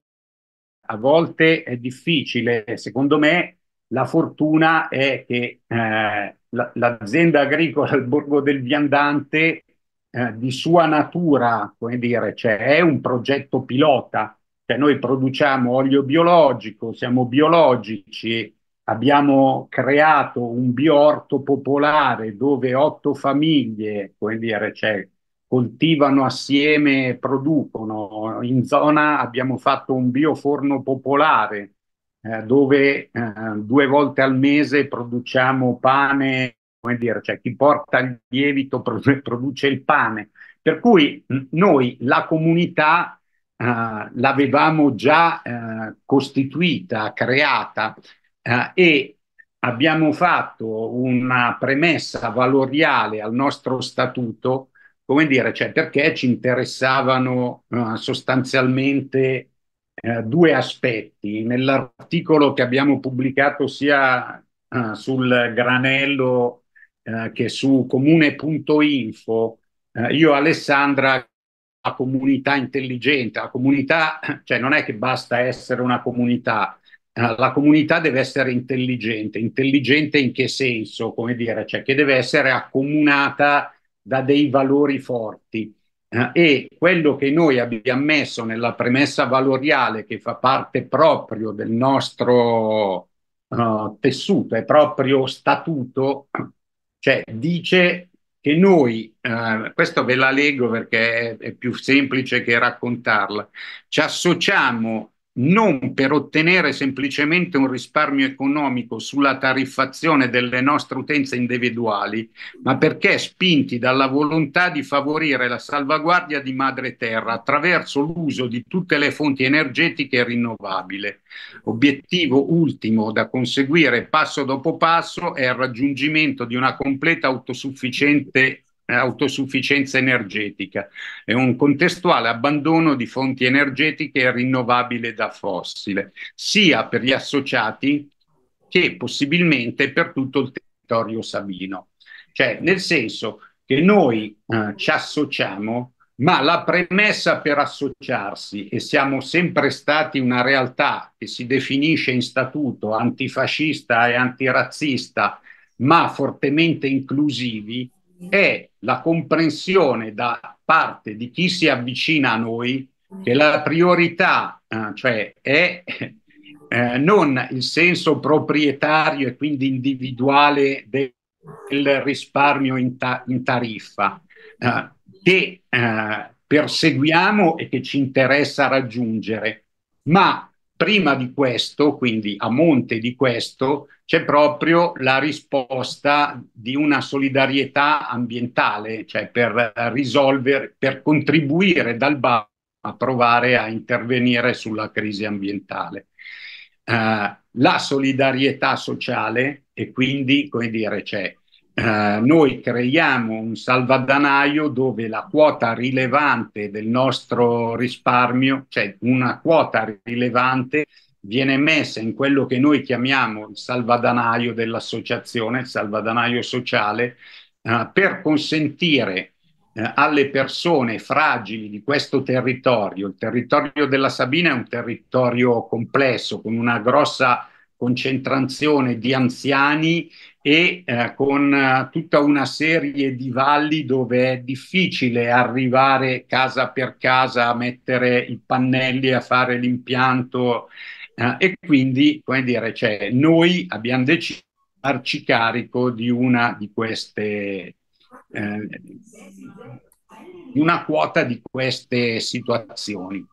a volte è difficile. Secondo me la fortuna è che l'azienda agricola al Borgo del Viandante di sua natura, come dire, cioè, è un progetto pilota, cioè noi produciamo olio biologico, siamo biologici, abbiamo creato un biorto popolare dove 8 famiglie, come dire, cioè, coltivano assieme, producono. In zona abbiamo fatto un bioforno popolare dove 2 volte al mese produciamo pane, come dire, cioè chi porta il lievito produce il pane. Per cui noi la comunità l'avevamo già costituita, creata, e abbiamo fatto una premessa valoriale al nostro statuto, come dire, cioè perché ci interessavano sostanzialmente 2 aspetti. Nell'articolo che abbiamo pubblicato sia sul Granello che su comune.info, io, Alessandra, la comunità intelligente, la comunità, cioè non è che basta essere una comunità, la comunità deve essere intelligente. Intelligente in che senso? Come dire, cioè che deve essere accomunata da dei valori forti, e quello che noi abbiamo messo nella premessa valoriale, che fa parte proprio del nostro tessuto, è proprio statuto, cioè dice che noi, questo ve la leggo perché è più semplice che raccontarla, ci associamo non per ottenere semplicemente un risparmio economico sulla tariffazione delle nostre utenze individuali, ma perché spinti dalla volontà di favorire la salvaguardia di madre terra attraverso l'uso di tutte le fonti energetiche rinnovabili. Obiettivo ultimo da conseguire passo dopo passo è il raggiungimento di una completa autosufficienza energetica e un contestuale abbandono di fonti energetiche e rinnovabili da fossile, sia per gli associati che possibilmente per tutto il territorio sabino. Cioè, nel senso che noi ci associamo, ma la premessa per associarsi, e siamo sempre stati una realtà che si definisce in statuto antifascista e antirazzista, ma fortemente inclusivi, è la comprensione da parte di chi si avvicina a noi che la priorità, cioè è non il senso proprietario e quindi individuale del risparmio in tariffa, che perseguiamo e che ci interessa raggiungere, ma prima di questo, quindi a monte di questo, c'è proprio la risposta di una solidarietà ambientale, cioè per risolvere, per contribuire dal basso a provare a intervenire sulla crisi ambientale. La solidarietà sociale, e quindi, come dire, c'è, noi creiamo un salvadanaio dove la quota rilevante del nostro risparmio, cioè una quota rilevante, viene messa in quello che noi chiamiamo il salvadanaio dell'associazione, il salvadanaio sociale, per consentire alle persone fragili di questo territorio. Il territorio della Sabina è un territorio complesso, con una grossa concentrazione di anziani e con tutta una serie di valli dove è difficile arrivare casa per casa a mettere i pannelli, a fare l'impianto, e quindi, come dire, cioè, noi abbiamo deciso di farci carico di una di queste una quota di queste situazioni.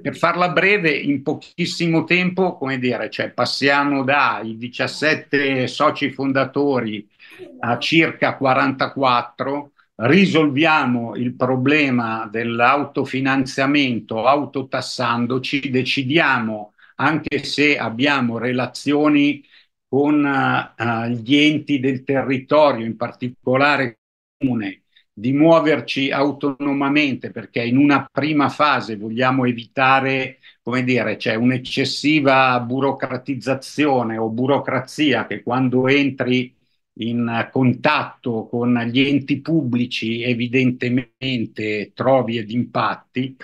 Per farla breve, in pochissimo tempo, come dire, cioè passiamo dai 17 soci fondatori a circa 44, risolviamo il problema dell'autofinanziamento autotassandoci, decidiamo, anche se abbiamo relazioni con gli enti del territorio, in particolare il comune, di muoverci autonomamente, perché in una prima fase vogliamo evitare, come dire, c'è un'eccessiva burocratizzazione o burocrazia che quando entri in contatto con gli enti pubblici evidentemente trovi ed impatti,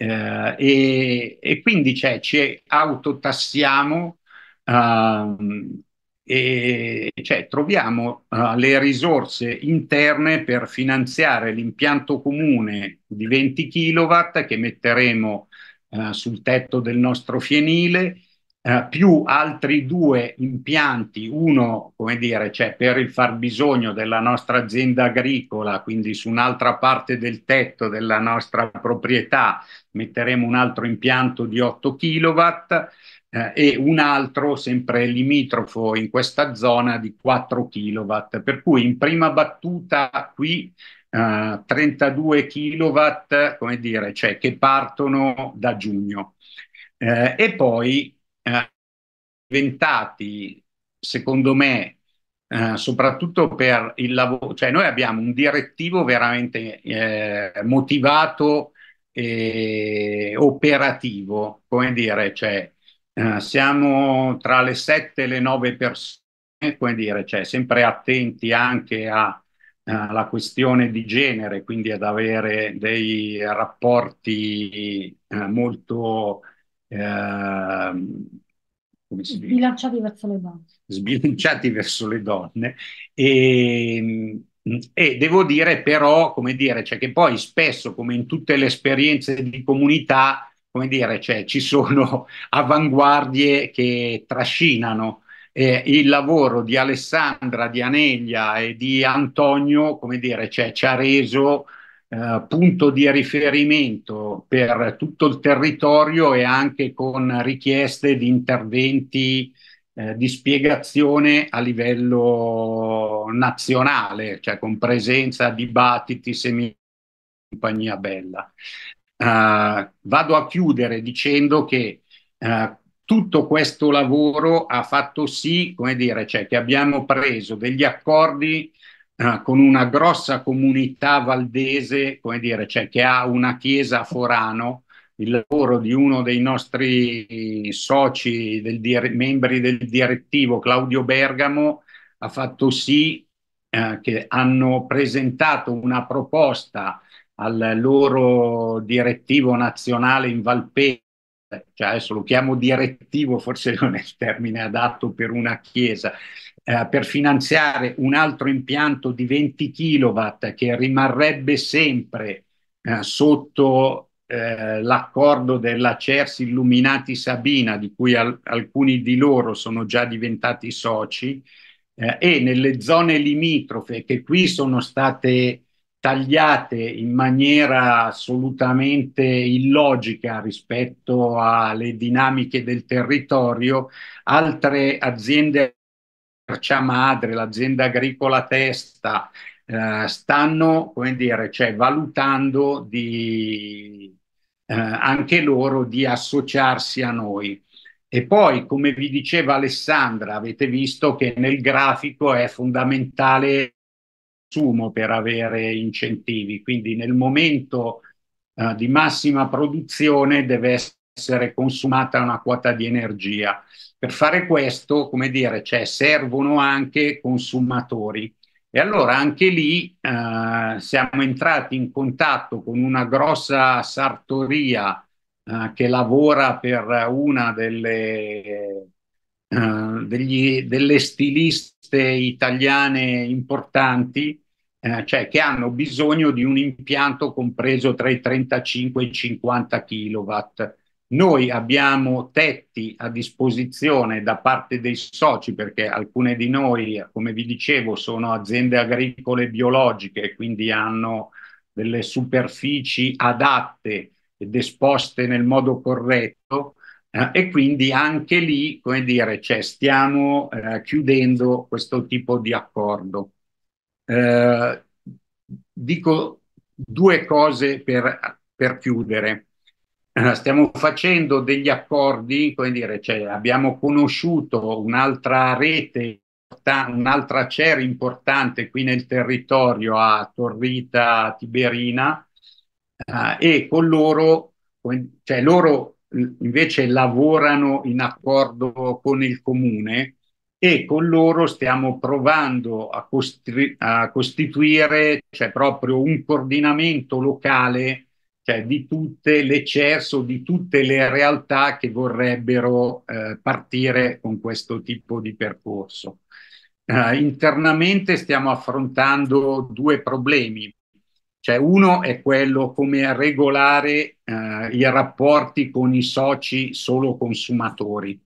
e quindi ci autotassiamo, e troviamo le risorse interne per finanziare l'impianto comune di 20 kW che metteremo sul tetto del nostro fienile, più altri due impianti, uno per il fabbisogno della nostra azienda agricola, quindi su un'altra parte del tetto della nostra proprietà metteremo un altro impianto di 8 kW, e un altro sempre limitrofo in questa zona di 4 kW, per cui in prima battuta qui 32 kW che partono da giugno, e poi diventati, secondo me, soprattutto per il lavoro, noi abbiamo un direttivo veramente motivato e operativo, siamo tra le 7 e le 9 persone, sempre attenti anche alla questione di genere, quindi ad avere dei rapporti molto come si dice? Sbilanciati verso le donne. Sbilanciati verso le donne. E devo dire però, che poi spesso, come in tutte le esperienze di comunità, ci sono avanguardie che trascinano, il lavoro di Alessandra, di Aneglia e di Antonio, ci ha reso punto di riferimento per tutto il territorio, e anche con richieste di interventi di spiegazione a livello nazionale, con presenza, dibattiti, seminari, compagnia bella. Vado a chiudere dicendo che tutto questo lavoro ha fatto sì, che abbiamo preso degli accordi con una grossa comunità valdese, che ha una chiesa a Forano. Il lavoro di uno dei nostri soci, membri del direttivo, Claudio Bergamo, ha fatto sì che hanno presentato una proposta al loro direttivo nazionale in Valpesa, adesso lo chiamo direttivo, forse non è il termine adatto per una chiesa, per finanziare un altro impianto di 20 kW che rimarrebbe sempre sotto l'accordo della CERS Illuminati Sabina, di cui alcuni di loro sono già diventati soci, e nelle zone limitrofe, che qui sono state tagliate in maniera assolutamente illogica rispetto alle dinamiche del territorio, altre aziende mercia madre, l'azienda agricola Testa, stanno valutando di, anche loro di associarsi a noi. E poi, come vi diceva Alessandra, avete visto che nel grafico è fondamentale per avere incentivi, quindi nel momento di massima produzione deve essere consumata una quota di energia. Per fare questo, servono anche consumatori, e allora anche lì siamo entrati in contatto con una grossa sartoria che lavora per una delle stiliste italiane importanti, che hanno bisogno di un impianto compreso tra i 35 e i 50 kW. Noi abbiamo tetti a disposizione da parte dei soci, perché alcune di noi, come vi dicevo, sono aziende agricole biologiche, quindi hanno delle superfici adatte ed esposte nel modo corretto. E quindi anche lì, stiamo chiudendo questo tipo di accordo. Dico due cose per chiudere. Stiamo facendo degli accordi, come dire, cioè abbiamo conosciuto un'altra rete, un'altra CER importante qui nel territorio a Torrita Tiberina, e con loro, cioè loro invece lavorano in accordo con il comune e con loro stiamo provando a costituire, cioè, proprio un coordinamento locale, cioè di tutte le CERS o di tutte le realtà che vorrebbero partire con questo tipo di percorso. Internamente stiamo affrontando due problemi, cioè uno è quello come regolare i rapporti con i soci solo consumatori,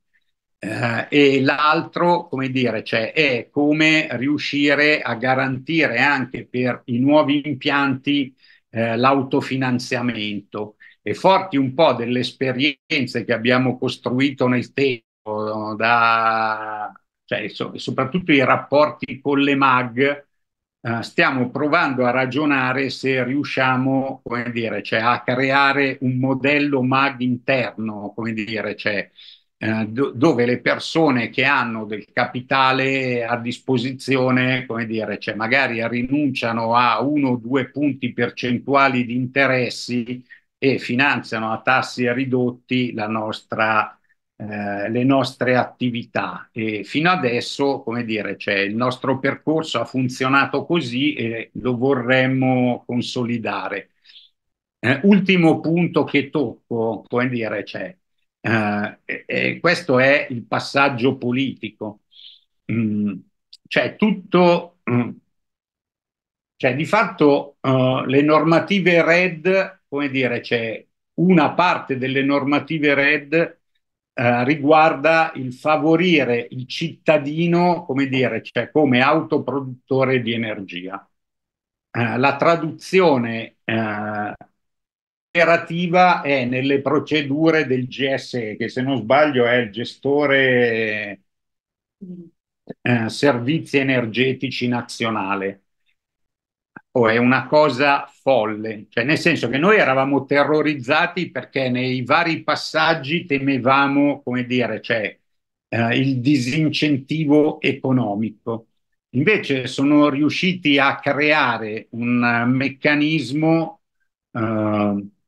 e l'altro, come dire, cioè, è come riuscire a garantire anche per i nuovi impianti l'autofinanziamento, e forti un po' delle esperienze che abbiamo costruito nel tempo, cioè, soprattutto i rapporti con le MAG, stiamo provando a ragionare se riusciamo, come dire, cioè, a creare un modello MAG interno, come dire, cioè, dove le persone che hanno del capitale a disposizione, come dire, cioè magari rinunciano a 1 o 2 punti percentuali di interessi e finanziano a tassi ridotti le nostre attività. E fino adesso, come dire, cioè, il nostro percorso ha funzionato così e lo vorremmo consolidare. Ultimo punto che tocco, come dire, cioè, questo è il passaggio politico, cioè tutto, cioè di fatto le normative RED, come dire, c'è una parte delle normative RED riguarda il favorire il cittadino, come dire, cioè come autoproduttore di energia. La traduzione operativa è nelle procedure del GSE, che se non sbaglio è il gestore servizi energetici nazionale. È una cosa folle, cioè, nel senso che noi eravamo terrorizzati perché nei vari passaggi temevamo, come dire, cioè, il disincentivo economico. Invece sono riusciti a creare un meccanismo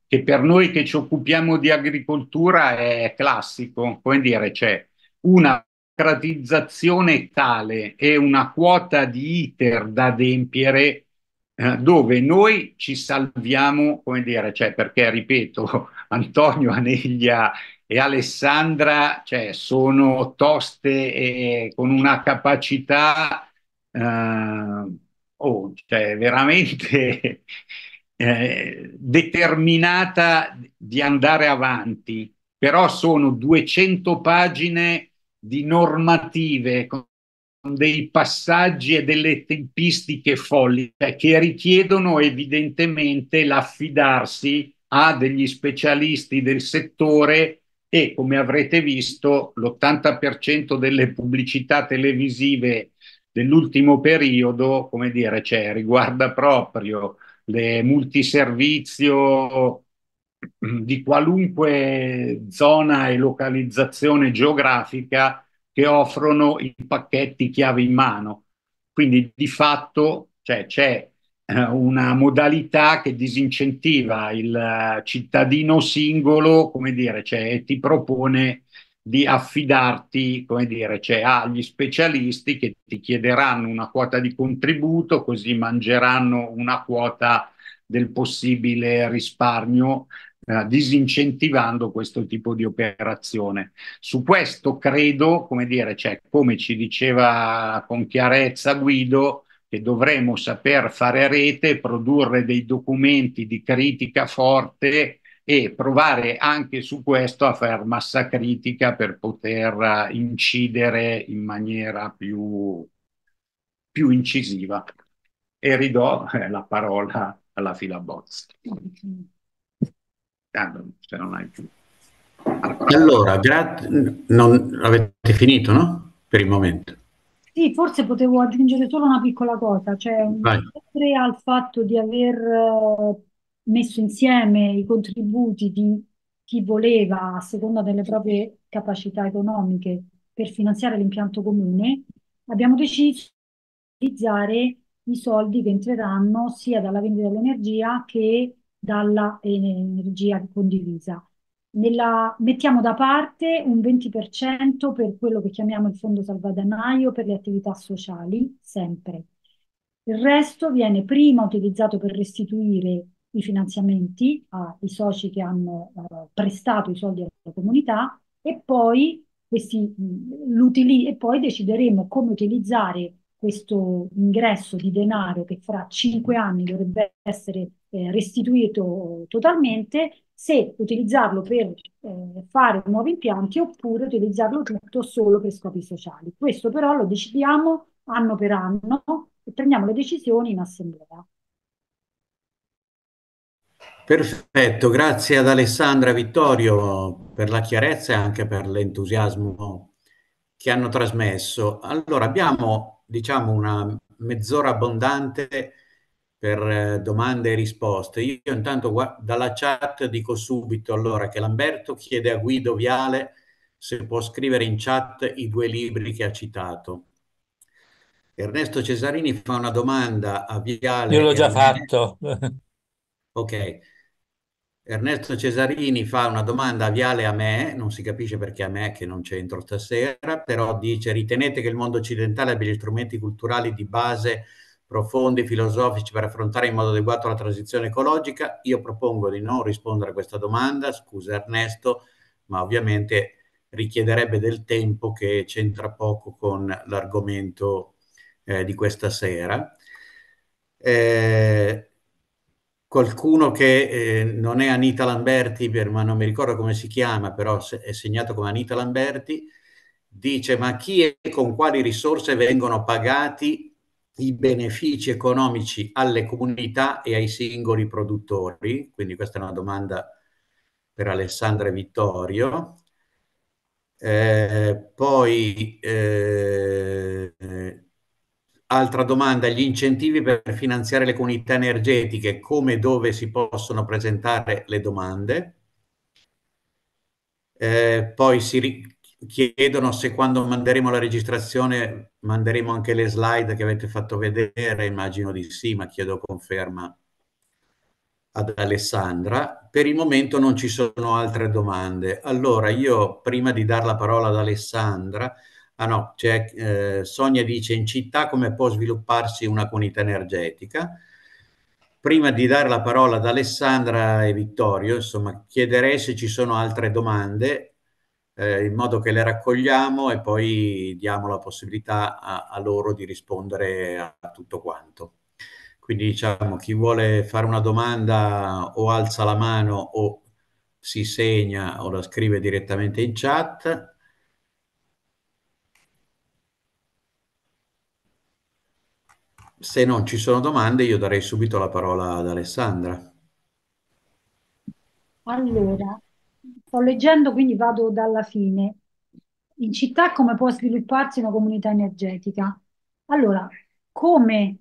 che per noi che ci occupiamo di agricoltura è classico, come dire, c'è una burocratizzazione tale e una quota di iter da adempiere dove noi ci salviamo, come dire, cioè, perché ripeto, Antonio, Aneglia e Alessandra, cioè, sono toste e con una capacità cioè, veramente determinata di andare avanti, però sono 200 pagine di normative con dei passaggi e delle tempistiche folli, che richiedono evidentemente l'affidarsi a degli specialisti del settore, e come avrete visto l'80% delle pubblicità televisive dell'ultimo periodo, come dire, cioè, riguarda proprio le multiservizio di qualunque zona e localizzazione geografica che offrono i pacchetti chiave in mano. Quindi di fatto, cioè, c'è una modalità che disincentiva il cittadino singolo, come dire, cioè, e ti propone di affidarti, come dire, cioè, agli specialisti che ti chiederanno una quota di contributo, così mangeranno una quota del possibile risparmio, disincentivando questo tipo di operazione. Su questo credo, come dire, cioè, come ci diceva con chiarezza Guido, che dovremo saper fare rete, produrre dei documenti di critica forte e provare anche su questo a far massa critica per poter incidere in maniera più incisiva. E ridò la parola alla Filabozzi. Se non hai più. Allora, non avete finito, no? Per il momento. Sì, forse potevo aggiungere solo una piccola cosa, cioè oltre al fatto di aver messo insieme i contributi di chi voleva, a seconda delle proprie capacità economiche, per finanziare l'impianto comune, abbiamo deciso di utilizzare i soldi che entreranno sia dalla vendita dell'energia che dalla energia condivisa. Mettiamo da parte un 20% per quello che chiamiamo il fondo salvadanaio per le attività sociali, sempre. Il resto viene prima utilizzato per restituire i finanziamenti ai soci che hanno prestato i soldi alla comunità e poi, decideremo come utilizzare questo ingresso di denaro che fra 5 anni dovrebbe essere restituito totalmente, se utilizzarlo per fare nuovi impianti oppure utilizzarlo tutto solo per scopi sociali. Questo però lo decidiamo anno per anno e prendiamo le decisioni in assemblea. Perfetto, grazie ad Alessandra e Vittorio per la chiarezza e anche per l'entusiasmo che hanno trasmesso. Allora abbiamo, diciamo, una mezz'ora abbondante per domande e risposte. Io intanto dalla chat dico subito allora che Lamberto chiede a Guido Viale se può scrivere in chat i 2 libri che ha citato. Ernesto Cesarini fa una domanda a Viale. Io l'ho già fatto. Ok. Ernesto Cesarini fa una domanda a Viale a me, non si capisce perché a me che non c'entro stasera, però dice: ritenete che il mondo occidentale abbia gli strumenti culturali di base profondi, filosofici per affrontare in modo adeguato la transizione ecologica? Io propongo di non rispondere a questa domanda, scusa Ernesto, ma ovviamente richiederebbe del tempo che c'entra poco con l'argomento di questa sera. Qualcuno che non è Anita Lamberti, ma non mi ricordo come si chiama, però è segnato come Anita Lamberti, dice: ma chi e con quali risorse vengono pagati i benefici economici alle comunità e ai singoli produttori? Quindi questa è una domanda per Alessandra e Vittorio. Altra domanda: gli incentivi per finanziare le comunità energetiche, come e dove si possono presentare le domande? Poi chiedono se quando manderemo la registrazione manderemo anche le slide che avete fatto vedere. Immagino di sì, ma chiedo conferma ad Alessandra. Per il momento non ci sono altre domande. Allora io, prima di dare la parola ad Alessandra, Sonia dice: in città come può svilupparsi una comunità energetica? Prima di dare la parola ad Alessandra e Vittorio, insomma, chiederei se ci sono altre domande, in modo che le raccogliamo e poi diamo la possibilità a loro di rispondere a tutto quanto. Quindi, diciamo, chi vuole fare una domanda o alza la mano o si segna o la scrive direttamente in chat. Se non ci sono domande, io darei subito la parola ad Alessandra. Allora, sto leggendo, quindi vado dalla fine. In città come può svilupparsi una comunità energetica? Allora, come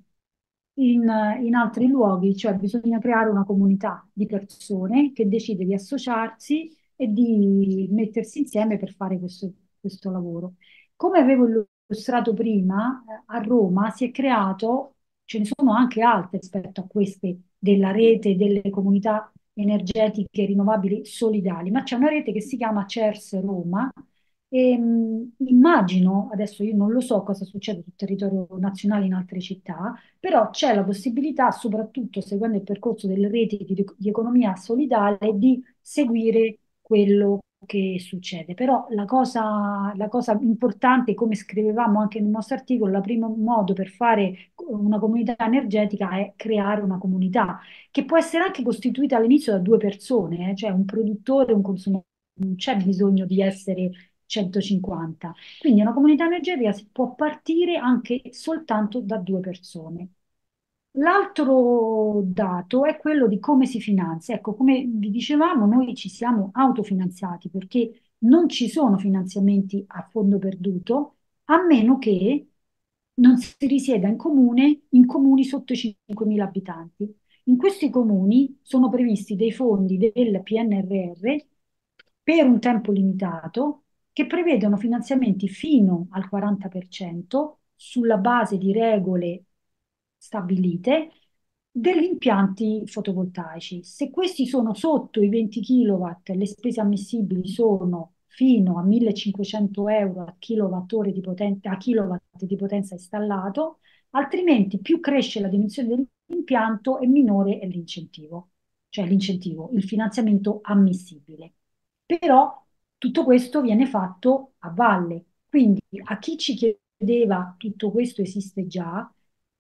in altri luoghi, cioè bisogna creare una comunità di persone che decide di associarsi e di mettersi insieme per fare questo lavoro. Come avevo illustrato prima, a Roma si è creato, ce ne sono anche altre rispetto a queste della rete delle comunità energetiche rinnovabili solidali, ma c'è una rete che si chiama CERS Roma e immagino, adesso io non lo so cosa succede sul territorio nazionale in altre città, però c'è la possibilità, soprattutto seguendo il percorso delle reti di economia solidale, di seguire quello che succede. Però la cosa importante, come scrivevamo anche nel nostro articolo, il primo modo per fare una comunità energetica è creare una comunità che può essere anche costituita all'inizio da 2 persone, cioè un produttore e un consumatore, non c'è bisogno di essere 150. Quindi una comunità energetica si può partire anche soltanto da 2 persone. L'altro dato è quello di come si finanzia. Ecco, come vi dicevamo, noi ci siamo autofinanziati perché non ci sono finanziamenti a fondo perduto, a meno che non si risieda in comuni sotto i 5.000 abitanti. In questi comuni sono previsti dei fondi del PNRR per un tempo limitato che prevedono finanziamenti fino al 40% sulla base di regole stabilite degli impianti fotovoltaici. Se questi sono sotto i 20 kW, le spese ammissibili sono fino a 1.500 euro a kWh di potenza installato, altrimenti più cresce la dimensione dell'impianto e minore è l'incentivo, cioè il finanziamento ammissibile. Però tutto questo viene fatto a valle, quindi a chi ci chiedeva tutto questo esiste già,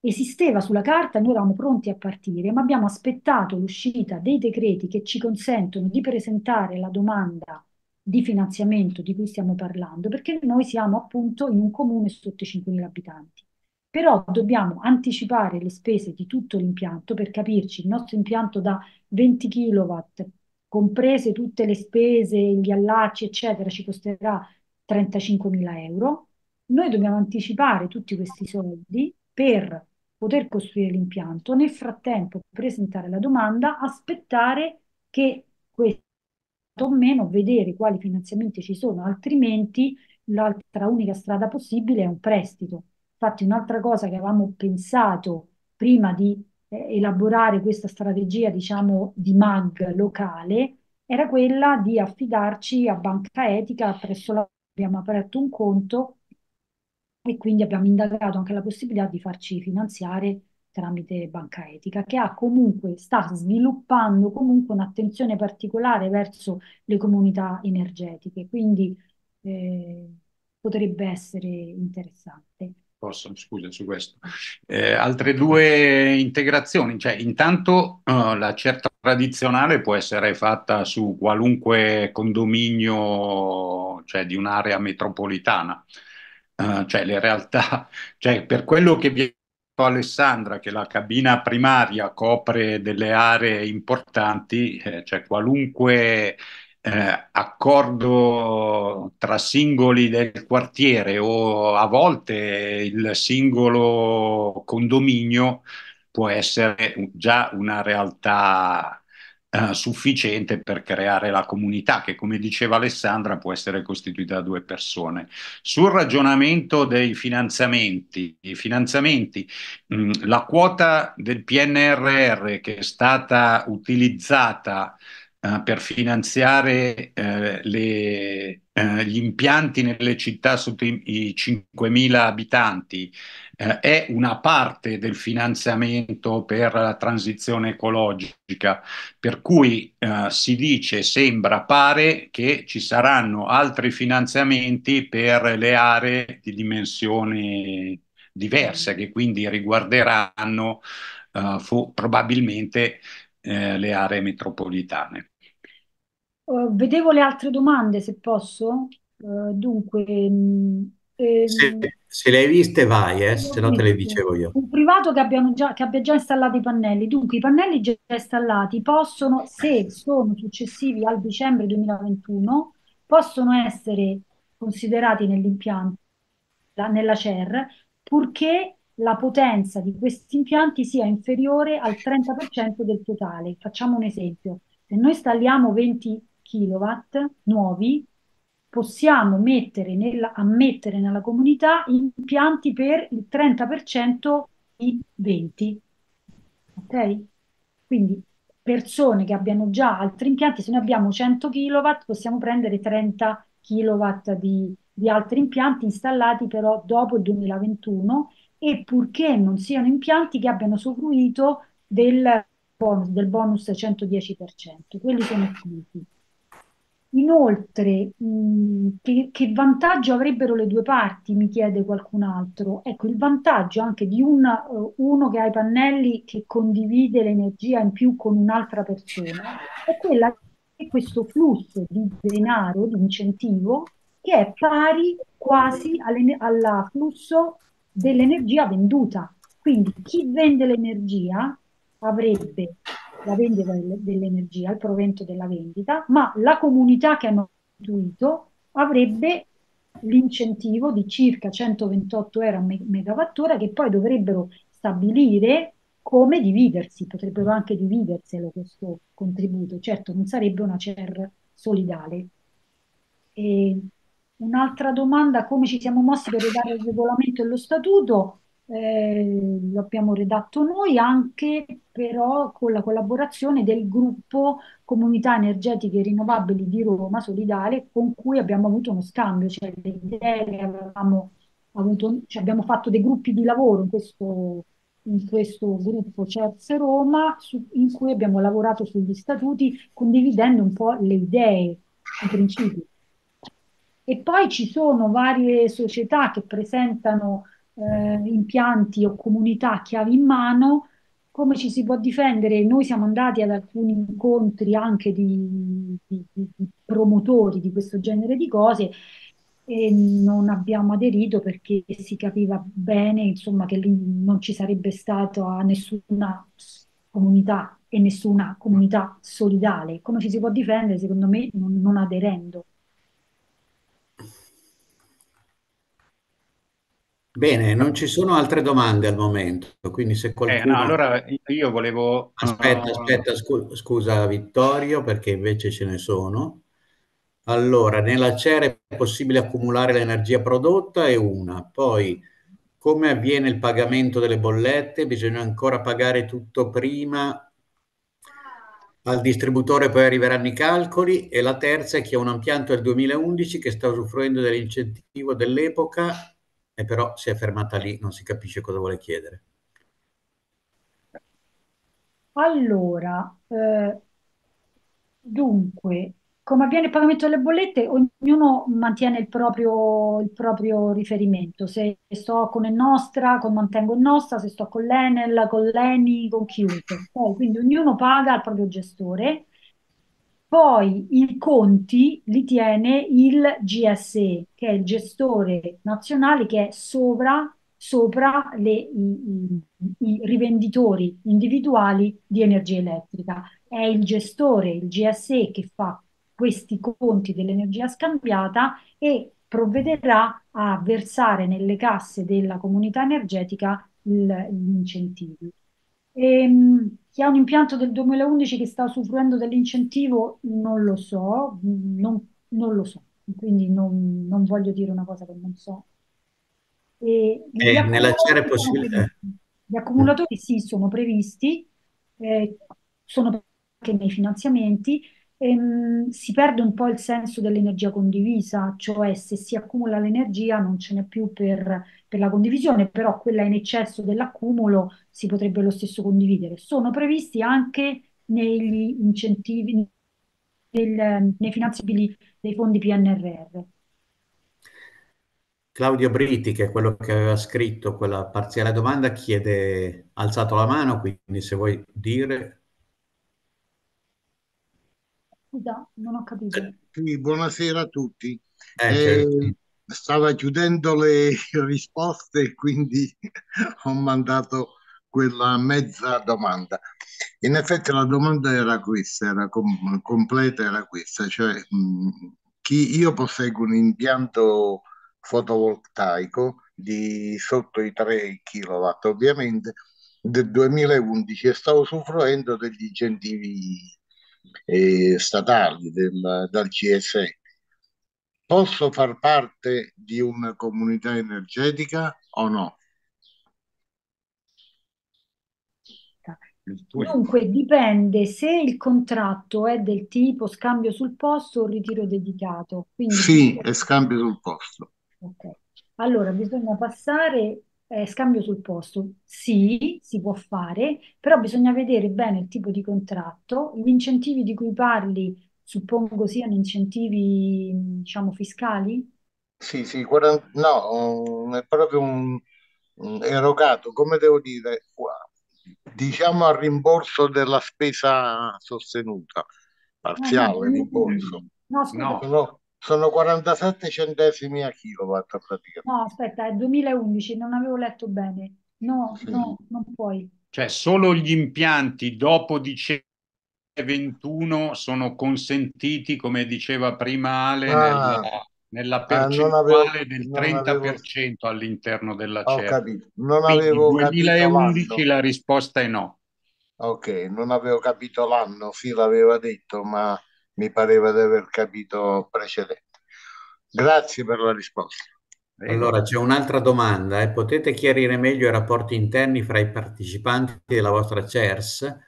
esisteva sulla carta, noi eravamo pronti a partire, ma abbiamo aspettato l'uscita dei decreti che ci consentono di presentare la domanda di finanziamento di cui stiamo parlando, perché noi siamo appunto in un comune sotto i 5.000 abitanti. Però dobbiamo anticipare le spese di tutto l'impianto, per capirci, il nostro impianto da 20 kW, comprese tutte le spese, gli allacci, eccetera, ci costerà 35.000 euro. Noi dobbiamo anticipare tutti questi soldi per poter costruire l'impianto, nel frattempo presentare la domanda, aspettare che questo o meno, vedere quali finanziamenti ci sono, altrimenti l'altra unica strada possibile è un prestito. Infatti un'altra cosa che avevamo pensato prima di elaborare questa strategia, diciamo, di MAG locale, era quella di affidarci a Banca Etica, presso la quale abbiamo aperto un conto e quindi abbiamo indagato anche la possibilità di farci finanziare tramite Banca Etica, che ha comunque, sta sviluppando comunque un'attenzione particolare verso le comunità energetiche, quindi potrebbe essere interessante. Posso, scusa su questo. Altre due integrazioni, cioè intanto la CERS tradizionale può essere fatta su qualunque condominio, cioè di un'area metropolitana, cioè le realtà, cioè per quello che vi Alessandra, che la cabina primaria copre delle aree importanti, cioè qualunque accordo tra singoli del quartiere o a volte il singolo condominio può essere già una realtà sufficiente per creare la comunità che, come diceva Alessandra, può essere costituita da due persone. Sul ragionamento dei finanziamenti, la quota del PNRR che è stata utilizzata per finanziare gli impianti nelle città sotto i 5.000 abitanti è una parte del finanziamento per la transizione ecologica, per cui si dice, sembra, pare che ci saranno altri finanziamenti per le aree di dimensioni diverse, che quindi riguarderanno probabilmente le aree metropolitane. Vedevo le altre domande, se posso. Dunque, se le hai viste vai, se no te le dicevo io. Un privato che abbia già installato i pannelli. Dunque, i pannelli già installati possono, se sono successivi al dicembre 2021, possono essere considerati nell'impianto, nella CER, purché la potenza di questi impianti sia inferiore al 30% del totale. Facciamo un esempio. Se noi installiamo 20 kW nuovi, possiamo ammettere nella comunità impianti per il 30% di 20. Ok? Quindi persone che abbiano già altri impianti, se noi abbiamo 100 kW, possiamo prendere 30 kW di altri impianti installati però dopo il 2021, e purché non siano impianti che abbiano usufruito del bonus 110%, quelli sono finiti. Inoltre, che vantaggio avrebbero le due parti, mi chiede qualcun altro. Ecco, il vantaggio anche di uno che ha i pannelli, che condivide l'energia in più con un'altra persona, è quella che questo flusso di denaro, di incentivo, che è pari quasi al flusso dell'energia venduta. Quindi chi vende l'energia avrebbe la vendita dell'energia, il provento della vendita, ma la comunità che hanno costituito avrebbe l'incentivo di circa 128 euro a megawattora, che poi dovrebbero stabilire come dividersi, potrebbero anche dividerselo questo contributo. Certo, non sarebbe una CER solidale, E un'altra domanda: come ci siamo mossi per ridare il regolamento e lo statuto? Lo abbiamo redatto noi, anche però con la collaborazione del gruppo Comunità Energetiche Rinnovabili di Roma Solidale, con cui abbiamo avuto uno scambio, cioè le idee che avevamo avuto, cioè abbiamo fatto dei gruppi di lavoro in questo gruppo CERS Roma, in cui abbiamo lavorato sugli statuti condividendo un po' le idee, i principi. E poi ci sono varie società che presentano impianti o comunità chiavi in mano. Come ci si può difendere? Noi siamo andati ad alcuni incontri anche di promotori di questo genere di cose e non abbiamo aderito perché si capiva bene, insomma, che non ci sarebbe stata nessuna comunità e nessuna comunità solidale. Come ci si può difendere? Secondo me non aderendo. Bene, non ci sono altre domande al momento, quindi se qualcuno... no, allora io volevo... Aspetta, scusa Vittorio, perché invece ce ne sono. Allora, nella CER è possibile accumulare l'energia prodotta, è una. Poi, come avviene il pagamento delle bollette? Bisogna ancora pagare tutto prima al distributore, poi arriveranno i calcoli. E la terza è che è un impianto del 2011 che sta usufruendo dell'incentivo dell'epoca, e però si è fermata lì, non si capisce cosa vuole chiedere. Allora, dunque, come avviene il pagamento delle bollette? Ognuno mantiene il proprio riferimento. Se sto con È Nostra, mantengo È Nostra, se sto con l'Enel, con l'ENI, con chiunque. Poi, quindi ognuno paga al proprio gestore. Poi i conti li tiene il GSE, che è il gestore nazionale che è sopra i rivenditori individuali di energia elettrica. È il gestore, il GSE, che fa questi conti dell'energia scambiata e provvederà a versare nelle casse della comunità energetica gli incentivi. Chi ha un impianto del 2011 che sta usufruendo dell'incentivo non lo so, non lo so, quindi non voglio dire una cosa che non so. Nella CER è possibile. Gli accumulatori sì, sono previsti, sono anche nei finanziamenti. Si perde un po' il senso dell'energia condivisa, cioè se si accumula l'energia non ce n'è più per la condivisione, però quella in eccesso dell'accumulo si potrebbe lo stesso condividere. Sono previsti anche negli incentivi, nei finanziabili dei fondi PNRR. Claudio Briti, che è quello che aveva scritto quella parziale domanda, chiede, ha alzato la mano, quindi se vuoi dire... Non ho capito. Sì, buonasera a tutti. Certo. Stava chiudendo le risposte, quindi ho mandato quella mezza domanda. In effetti la domanda era questa, era completa, era questa, cioè io posseggo un impianto fotovoltaico di sotto i 3 kW, ovviamente, del 2011 e sto usufruendo degli incentivi statali dal GSE. Posso far parte di una comunità energetica o no? Dunque dipende se il contratto è del tipo scambio sul posto o ritiro dedicato. Quindi, sì, è scambio sul posto. Okay. Allora bisogna passare... scambio sul posto, sì, si può fare, però bisogna vedere bene il tipo di contratto. Gli incentivi di cui parli suppongo siano incentivi, diciamo, fiscali? Sì, no, è proprio un erogato, come devo dire, diciamo a rimborso della spesa sostenuta, parziale rimborso. No, scusa. No. Sono 47 centesimi a kilowatt praticamente. No, aspetta, è 2011, non avevo letto bene. No, sì. No, non puoi. Cioè solo gli impianti dopo dicembre 21 sono consentiti, come diceva prima Ale, nella percentuale del 30% all'interno della CER. Ho capito. Non avevo capito. Nel 2011 la risposta è no. Ok, non avevo capito l'anno, sì, l'aveva detto, ma... mi pareva di aver capito precedente. Grazie per la risposta. Allora c'è un'altra domanda, potete chiarire meglio i rapporti interni fra i partecipanti della vostra CERS?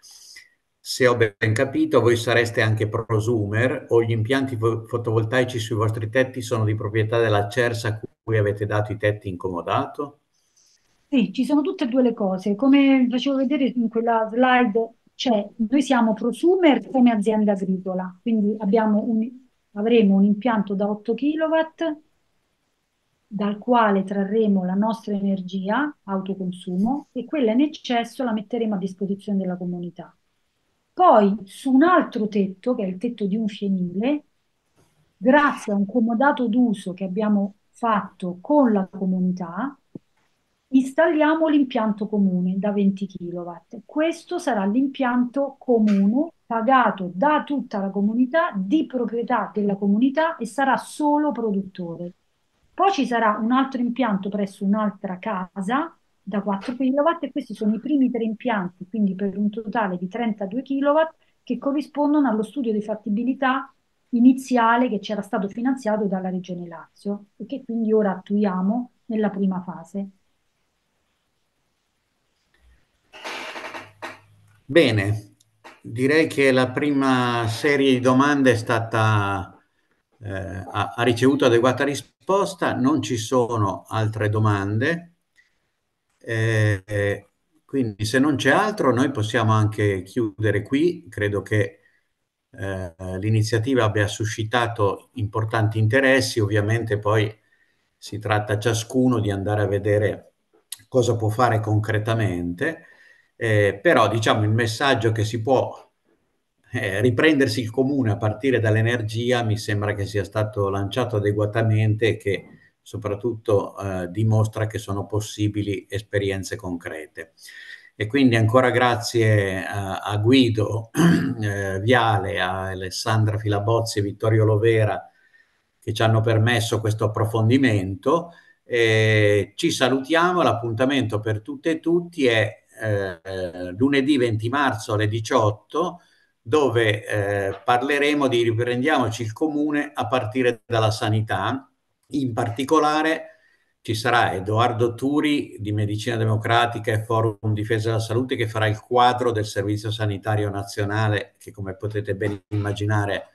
Se ho ben capito, voi sareste anche prosumer o gli impianti fotovoltaici sui vostri tetti sono di proprietà della CERS a cui avete dato i tetti incomodato? Sì, ci sono tutte e due le cose. Come facevo vedere in quella slide, cioè, noi siamo prosumer come azienda agricola, quindi abbiamo avremo un impianto da 8 kW dal quale trarremo la nostra energia, autoconsumo, e quella in eccesso la metteremo a disposizione della comunità. Poi su un altro tetto, che è il tetto di un fienile, grazie a un comodato d'uso che abbiamo fatto con la comunità, installiamo l'impianto comune da 20 kW. Questo sarà l'impianto comune pagato da tutta la comunità, di proprietà della comunità, e sarà solo produttore. Poi ci sarà un altro impianto presso un'altra casa da 4 kW e questi sono i primi 3 impianti, quindi per un totale di 32 kW che corrispondono allo studio di fattibilità iniziale che c'era stato finanziato dalla Regione Lazio e che quindi ora attuiamo nella prima fase. Bene, direi che la prima serie di domande è stata... ha ricevuto adeguata risposta, non ci sono altre domande, quindi se non c'è altro noi possiamo anche chiudere qui. Credo che l'iniziativa abbia suscitato importanti interessi, ovviamente poi si tratta ciascuno di andare a vedere cosa può fare concretamente, però diciamo il messaggio che si può riprendersi il comune a partire dall'energia mi sembra che sia stato lanciato adeguatamente e che soprattutto dimostra che sono possibili esperienze concrete. E quindi ancora grazie a Guido Viale, a Alessandra Filabozzi e Vittorio Lovera che ci hanno permesso questo approfondimento. Ci salutiamo, l'appuntamento per tutte e tutti è lunedì 20 marzo alle 18, dove parleremo di Riprendiamoci il Comune a partire dalla sanità. In particolare ci sarà Edoardo Turi di Medicina Democratica e Forum Difesa della Salute che farà il quadro del Servizio Sanitario Nazionale, che come potete ben immaginare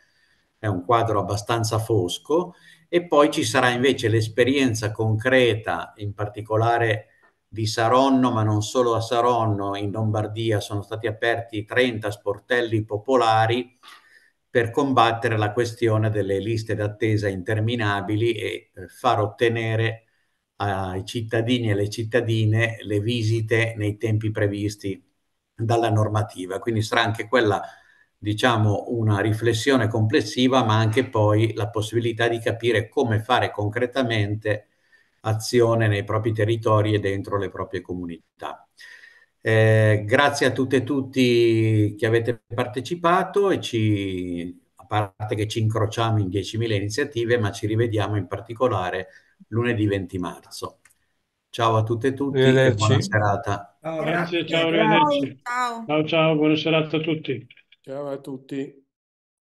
è un quadro abbastanza fosco, e poi ci sarà invece l'esperienza concreta, in particolare di Saronno, ma non solo a Saronno, in Lombardia sono stati aperti 30 sportelli popolari per combattere la questione delle liste d'attesa interminabili e far ottenere ai cittadini e alle cittadine le visite nei tempi previsti dalla normativa. Quindi sarà anche quella, diciamo, una riflessione complessiva, ma anche poi la possibilità di capire come fare concretamente azione nei propri territori e dentro le proprie comunità. Grazie a tutte e tutti che avete partecipato e a parte che ci incrociamo in 10.000 iniziative, ma ci rivediamo in particolare lunedì 20 marzo. Ciao a tutte e tutti e buona serata. Ciao, grazie, ciao, ciao, buona serata a tutti. Ciao a tutti.